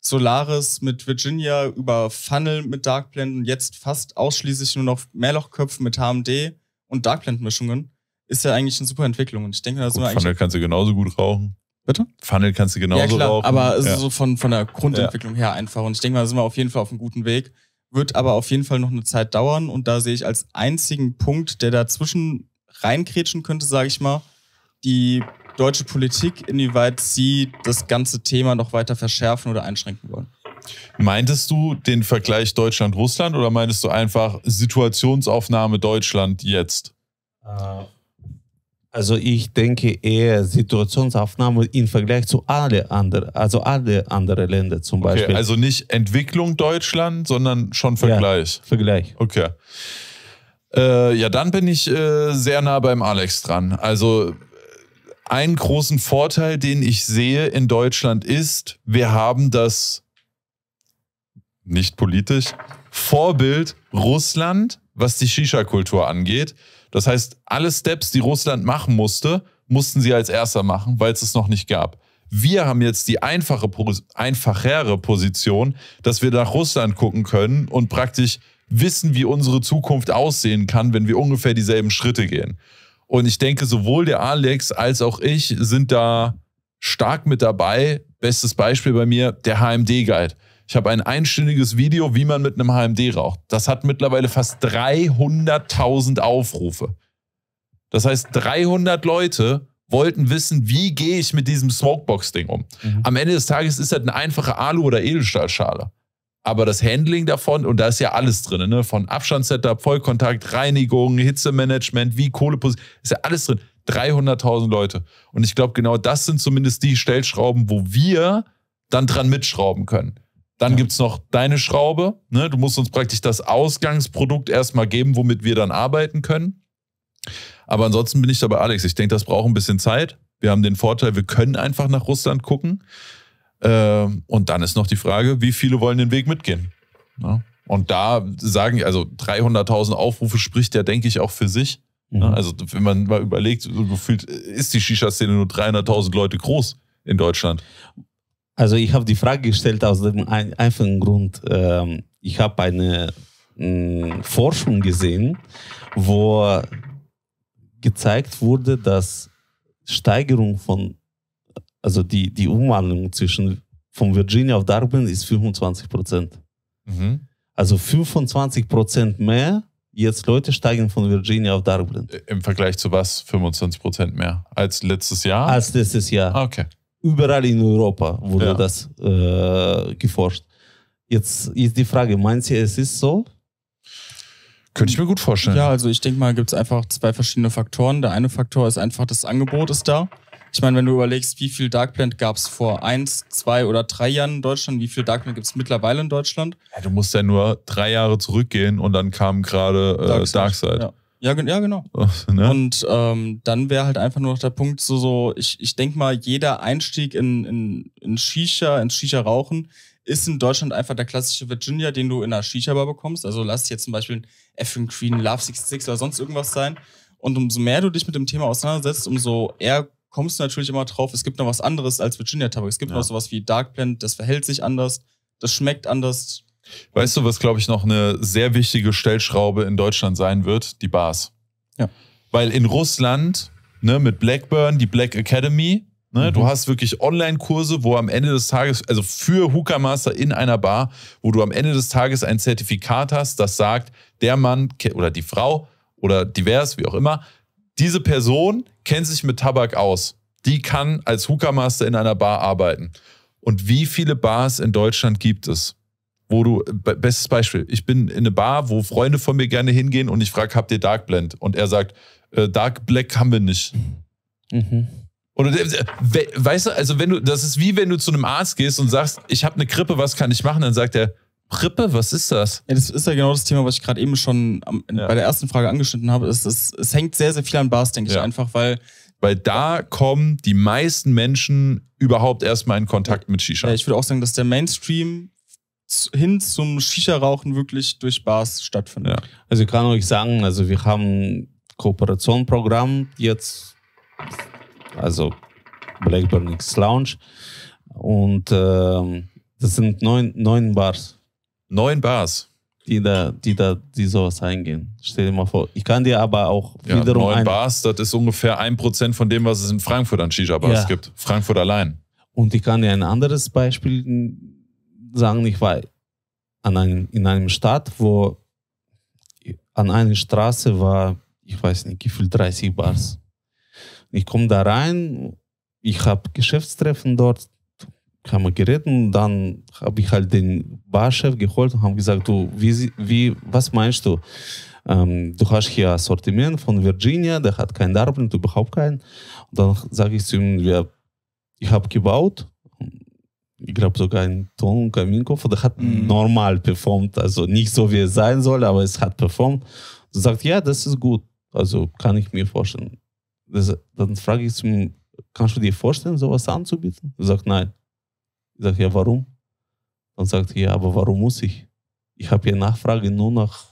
Solaris mit Virginia über Funnel mit Darkblend und jetzt fast ausschließlich nur noch Mehrlochköpfen mit HMD und Darkblend-Mischungen. Ist ja eigentlich eine super Entwicklung. Und ich denke, da sind wir eigentlich. Funnel kannst du genauso gut rauchen. Bitte? Funnel kannst du genauso rauchen. Ja, klar, rauchen. Aber ja. So von der Grundentwicklung her einfach. Und ich denke, da sind wir auf jeden Fall auf einem guten Weg. Wird aber auf jeden Fall noch eine Zeit dauern. Und da sehe ich als einzigen Punkt, der dazwischen reinkrätschen könnte, sage ich mal, die deutsche Politik, inwieweit sie das ganze Thema noch weiter verschärfen oder einschränken wollen. Meintest du den Vergleich Deutschland-Russland oder meintest du einfach Situationsaufnahme Deutschland jetzt? Also ich denke eher Situationsaufnahme im Vergleich zu alle anderen Länder zum Beispiel. Okay, also nicht Entwicklung Deutschland, sondern schon Vergleich. Ja, Vergleich. Okay. Ja, dann bin ich sehr nah beim Alex dran. Also einen großen Vorteil, den ich sehe in Deutschland ist, wir haben das, nicht politisch, Vorbild Russland, was die Shisha-Kultur angeht. Das heißt, alle Steps, die Russland machen musste, mussten sie als erster machen, weil es noch nicht gab. Wir haben jetzt die einfachere Position, dass wir nach Russland gucken können und praktisch wissen, wie unsere Zukunft aussehen kann, wenn wir ungefähr dieselben Schritte gehen. Und ich denke, sowohl der Alex als auch ich sind da stark mit dabei. Bestes Beispiel bei mir, der HMD-Guide. Ich habe ein einstündiges Video, wie man mit einem HMD raucht. Das hat mittlerweile fast 300.000 Aufrufe. Das heißt, 300 Leute wollten wissen, wie gehe ich mit diesem Smokebox-Ding um. Am Ende des Tages ist das eine einfache Alu- oder Edelstahlschale. Aber das Handling davon, und da ist ja alles drin, ne? Von Abstandssetup, Vollkontakt, Reinigung, Hitzemanagement, wie Kohleposition, ist ja alles drin. 300.000 Leute. Und ich glaube, genau das sind zumindest die Stellschrauben, wo wir dann dran mitschrauben können. Dann gibt es noch deine Schraube. Ne? Du musst uns praktisch das Ausgangsprodukt erstmal geben, womit wir dann arbeiten können. Aber ansonsten bin ich dabei, Alex. Ich denke, das braucht ein bisschen Zeit. Wir haben den Vorteil, wir können einfach nach Russland gucken. Und dann ist noch die Frage, wie viele wollen den Weg mitgehen? Ja. Und da sagen, also 300.000 Aufrufe spricht ja, denke ich, auch für sich. Ja. Also wenn man mal überlegt, so gefühlt ist die Shisha-Szene nur 300.000 Leute groß in Deutschland. Also ich habe die Frage gestellt aus dem einfachen Grund, ich habe eine Forschung gesehen, wo gezeigt wurde, dass Steigerung von also die Umwandlung von Virginia auf Darkblend ist 25%. Also 25% mehr jetzt Leute steigen von Virginia auf Darkblend. Im Vergleich zu was? 25% mehr? Als letztes Jahr? Als letztes Jahr. Ah, okay. Überall in Europa wurde das geforscht. Jetzt ist die Frage, meinst du, es ist so? Könnte ich mir gut vorstellen. Ja, also ich denke mal, gibt es einfach zwei verschiedene Faktoren. Der eine Faktor ist einfach, das Angebot ist da. Ich meine, wenn du überlegst, wie viel Darkblend gab es vor 1, 2 oder 3 Jahren in Deutschland, wie viel Darkblend gibt es mittlerweile in Deutschland? Ja, du musst ja nur 3 Jahre zurückgehen und dann kam gerade Darkside. Ja, genau. Ne? Und dann wäre halt einfach nur noch der Punkt, ich denke mal, jeder Einstieg in Shisha, ins Shisha-Rauchen ist in Deutschland einfach der klassische Virginia, den du in einer Shisha-Bar bekommst. Also lass jetzt zum Beispiel ein Effing Queen, Love 66 oder sonst irgendwas sein. Und umso mehr du dich mit dem Thema auseinandersetzt, umso eher kommst du natürlich immer drauf, es gibt noch was anderes als Virginia-Tabak. Es gibt noch sowas wie Darkblend, das verhält sich anders, das schmeckt anders. Weißt du, was, glaube ich, noch eine sehr wichtige Stellschraube in Deutschland sein wird? Die Bars. Ja. Weil in Russland, ne, mit Blackburn, die Black Academy, ne, du hast wirklich Online-Kurse, wo am Ende des Tages, also für Hookah Master in einer Bar, wo du am Ende des Tages ein Zertifikat hast, das sagt, der Mann oder die Frau oder divers, wie auch immer, diese Person kennt sich mit Tabak aus. Die kann als Hookah Master in einer Bar arbeiten. Und wie viele Bars in Deutschland gibt es? Wo du, bestes Beispiel, ich bin in eine Bar, wo Freunde von mir gerne hingehen und ich frage, habt ihr Darkblend? Und er sagt, Dark Black haben wir nicht. Oder, weißt du, also wenn du, das ist wie wenn du zu einem Arzt gehst und sagst, ich habe eine Grippe, was kann ich machen? Dann sagt er, Grippe, was ist das? Ja, das ist ja genau das Thema, was ich gerade eben schon bei der ersten Frage angeschnitten habe. Es hängt sehr, sehr viel an Bars, denke ich, einfach, weil da kommen die meisten Menschen überhaupt erstmal in Kontakt mit Shisha. Ja, ich würde auch sagen, dass der Mainstream hin zum Shisha-Rauchen wirklich durch Bars stattfindet. Ja. Also ich kann euch sagen, also wir haben Kooperationsprogramm jetzt, also Blackburn X Lounge, und das sind 9 Bars. 9 Bars? Die sowas eingehen. Stell dir mal vor. Ich kann dir aber auch ja, wiederum 9 Bars, das ist ungefähr 1% von dem, was es in Frankfurt an Shisha-Bars ja. gibt. Frankfurt allein. Und ich kann dir ein anderes Beispiel sagen. Ich war in einem Stadt, wo an einer Straße war, ich weiß nicht, gefühlt 30 Bars. Ich komme da rein, ich habe Geschäftstreffen dort, haben wir geredet, und dann habe ich halt den Barchef geholt und haben gesagt, du, was meinst du? Du hast hier ein Sortiment von Virginia, der hat keinen Darmblind, überhaupt keinen. Und dann sage ich zu ihm, ich habe gebaut, ich glaube sogar einen Ton- und Kaminkoffer, der hat normal performt, also nicht so wie es sein soll, aber es hat performt. Und sagt, ja, das ist gut, also kann ich mir vorstellen. Dann frage ich zu ihm, kannst du dir vorstellen, sowas anzubieten? Er sagt, nein. Ich sage, ja, warum? Dann sagt er, ja, aber warum muss ich? Ich habe ja Nachfrage nur nach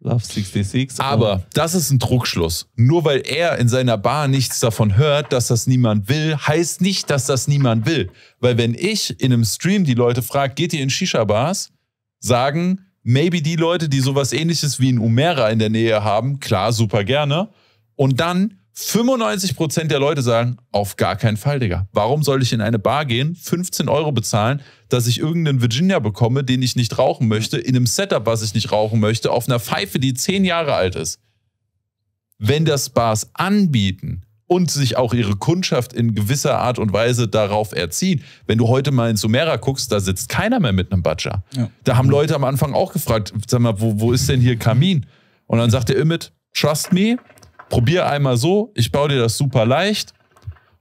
Love 66. Aber das ist ein Druckschluss. Nur weil er in seiner Bar nichts davon hört, dass das niemand will, heißt nicht, dass das niemand will. Weil wenn ich in einem Stream die Leute frage, geht ihr in Shisha-Bars, sagen maybe die Leute, die sowas Ähnliches wie ein Umera in der Nähe haben, klar, super gerne. Und dann 95% der Leute sagen, auf gar keinen Fall, Digga. Warum soll ich in eine Bar gehen, 15 € bezahlen, dass ich irgendeinen Virginia bekomme, den ich nicht rauchen möchte, in einem Setup, was ich nicht rauchen möchte, auf einer Pfeife, die 10 Jahre alt ist? Wenn das Bars anbieten und sich auch ihre Kundschaft in gewisser Art und Weise darauf erziehen, wenn du heute mal in Sumera guckst, da sitzt keiner mehr mit einem Batscha. Ja. Da haben Leute am Anfang auch gefragt, sag mal, wo ist denn hier Kamin? Und dann sagt der Imit, trust me, probier einmal so, ich baue dir das super leicht,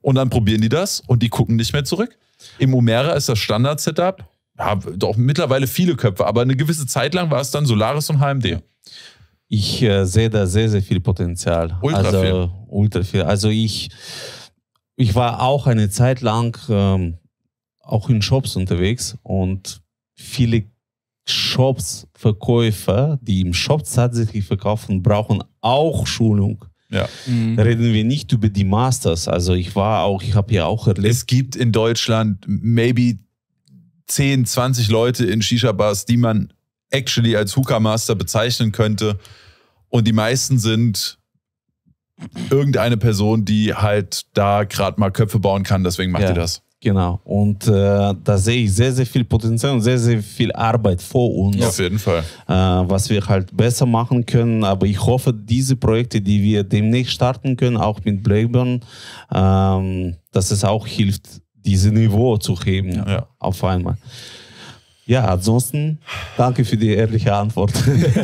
und dann probieren die das und die gucken nicht mehr zurück. Im Umera ist das Standard-Setup, ja, doch mittlerweile viele Köpfe, aber eine gewisse Zeit lang war es dann Solaris und HMD. Ich sehe da sehr, sehr viel Potenzial. Ultra viel. Also ich war auch eine Zeit lang auch in Shops unterwegs, und viele Shops-Verkäufer, die im Shop tatsächlich verkaufen, brauchen auch Schulung. Ja. Mhm. Reden wir nicht über die Masters. Also ich habe ja auch erlebt. Es gibt in Deutschland maybe 10, 20 Leute in Shisha-Bars, die man actually als Hookah-Master bezeichnen könnte. Und die meisten sind irgendeine Person, die halt da gerade mal Köpfe bauen kann. Deswegen macht die das. Genau. Und da sehe ich sehr, sehr viel Potenzial und sehr, sehr viel Arbeit vor uns. Ja, auf jeden Fall. Was wir halt besser machen können. Aber ich hoffe, diese Projekte, die wir demnächst starten können, auch mit Blackburn, dass es auch hilft, dieses Niveau zu heben auf einmal. Ja, ansonsten danke für die ehrliche Antwort.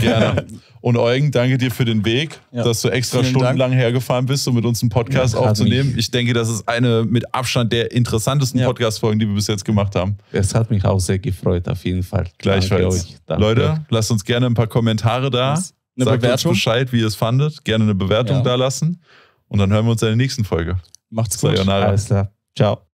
Gerne. Und Eugen, danke dir für den Weg, dass du extra stundenlang hergefahren bist, um mit uns einen Podcast aufzunehmen. Ich denke, das ist eine mit Abstand der interessantesten Podcast-Folgen, die wir bis jetzt gemacht haben. Es hat mich auch sehr gefreut, auf jeden Fall. Gleichfalls. Danke euch. Leute, lasst uns gerne ein paar Kommentare da. Sagt uns Bescheid, wie ihr es fandet. Gerne eine Bewertung da lassen. Und dann hören wir uns in der nächsten Folge. Macht's gut. Sayonara. Alles klar. Ciao.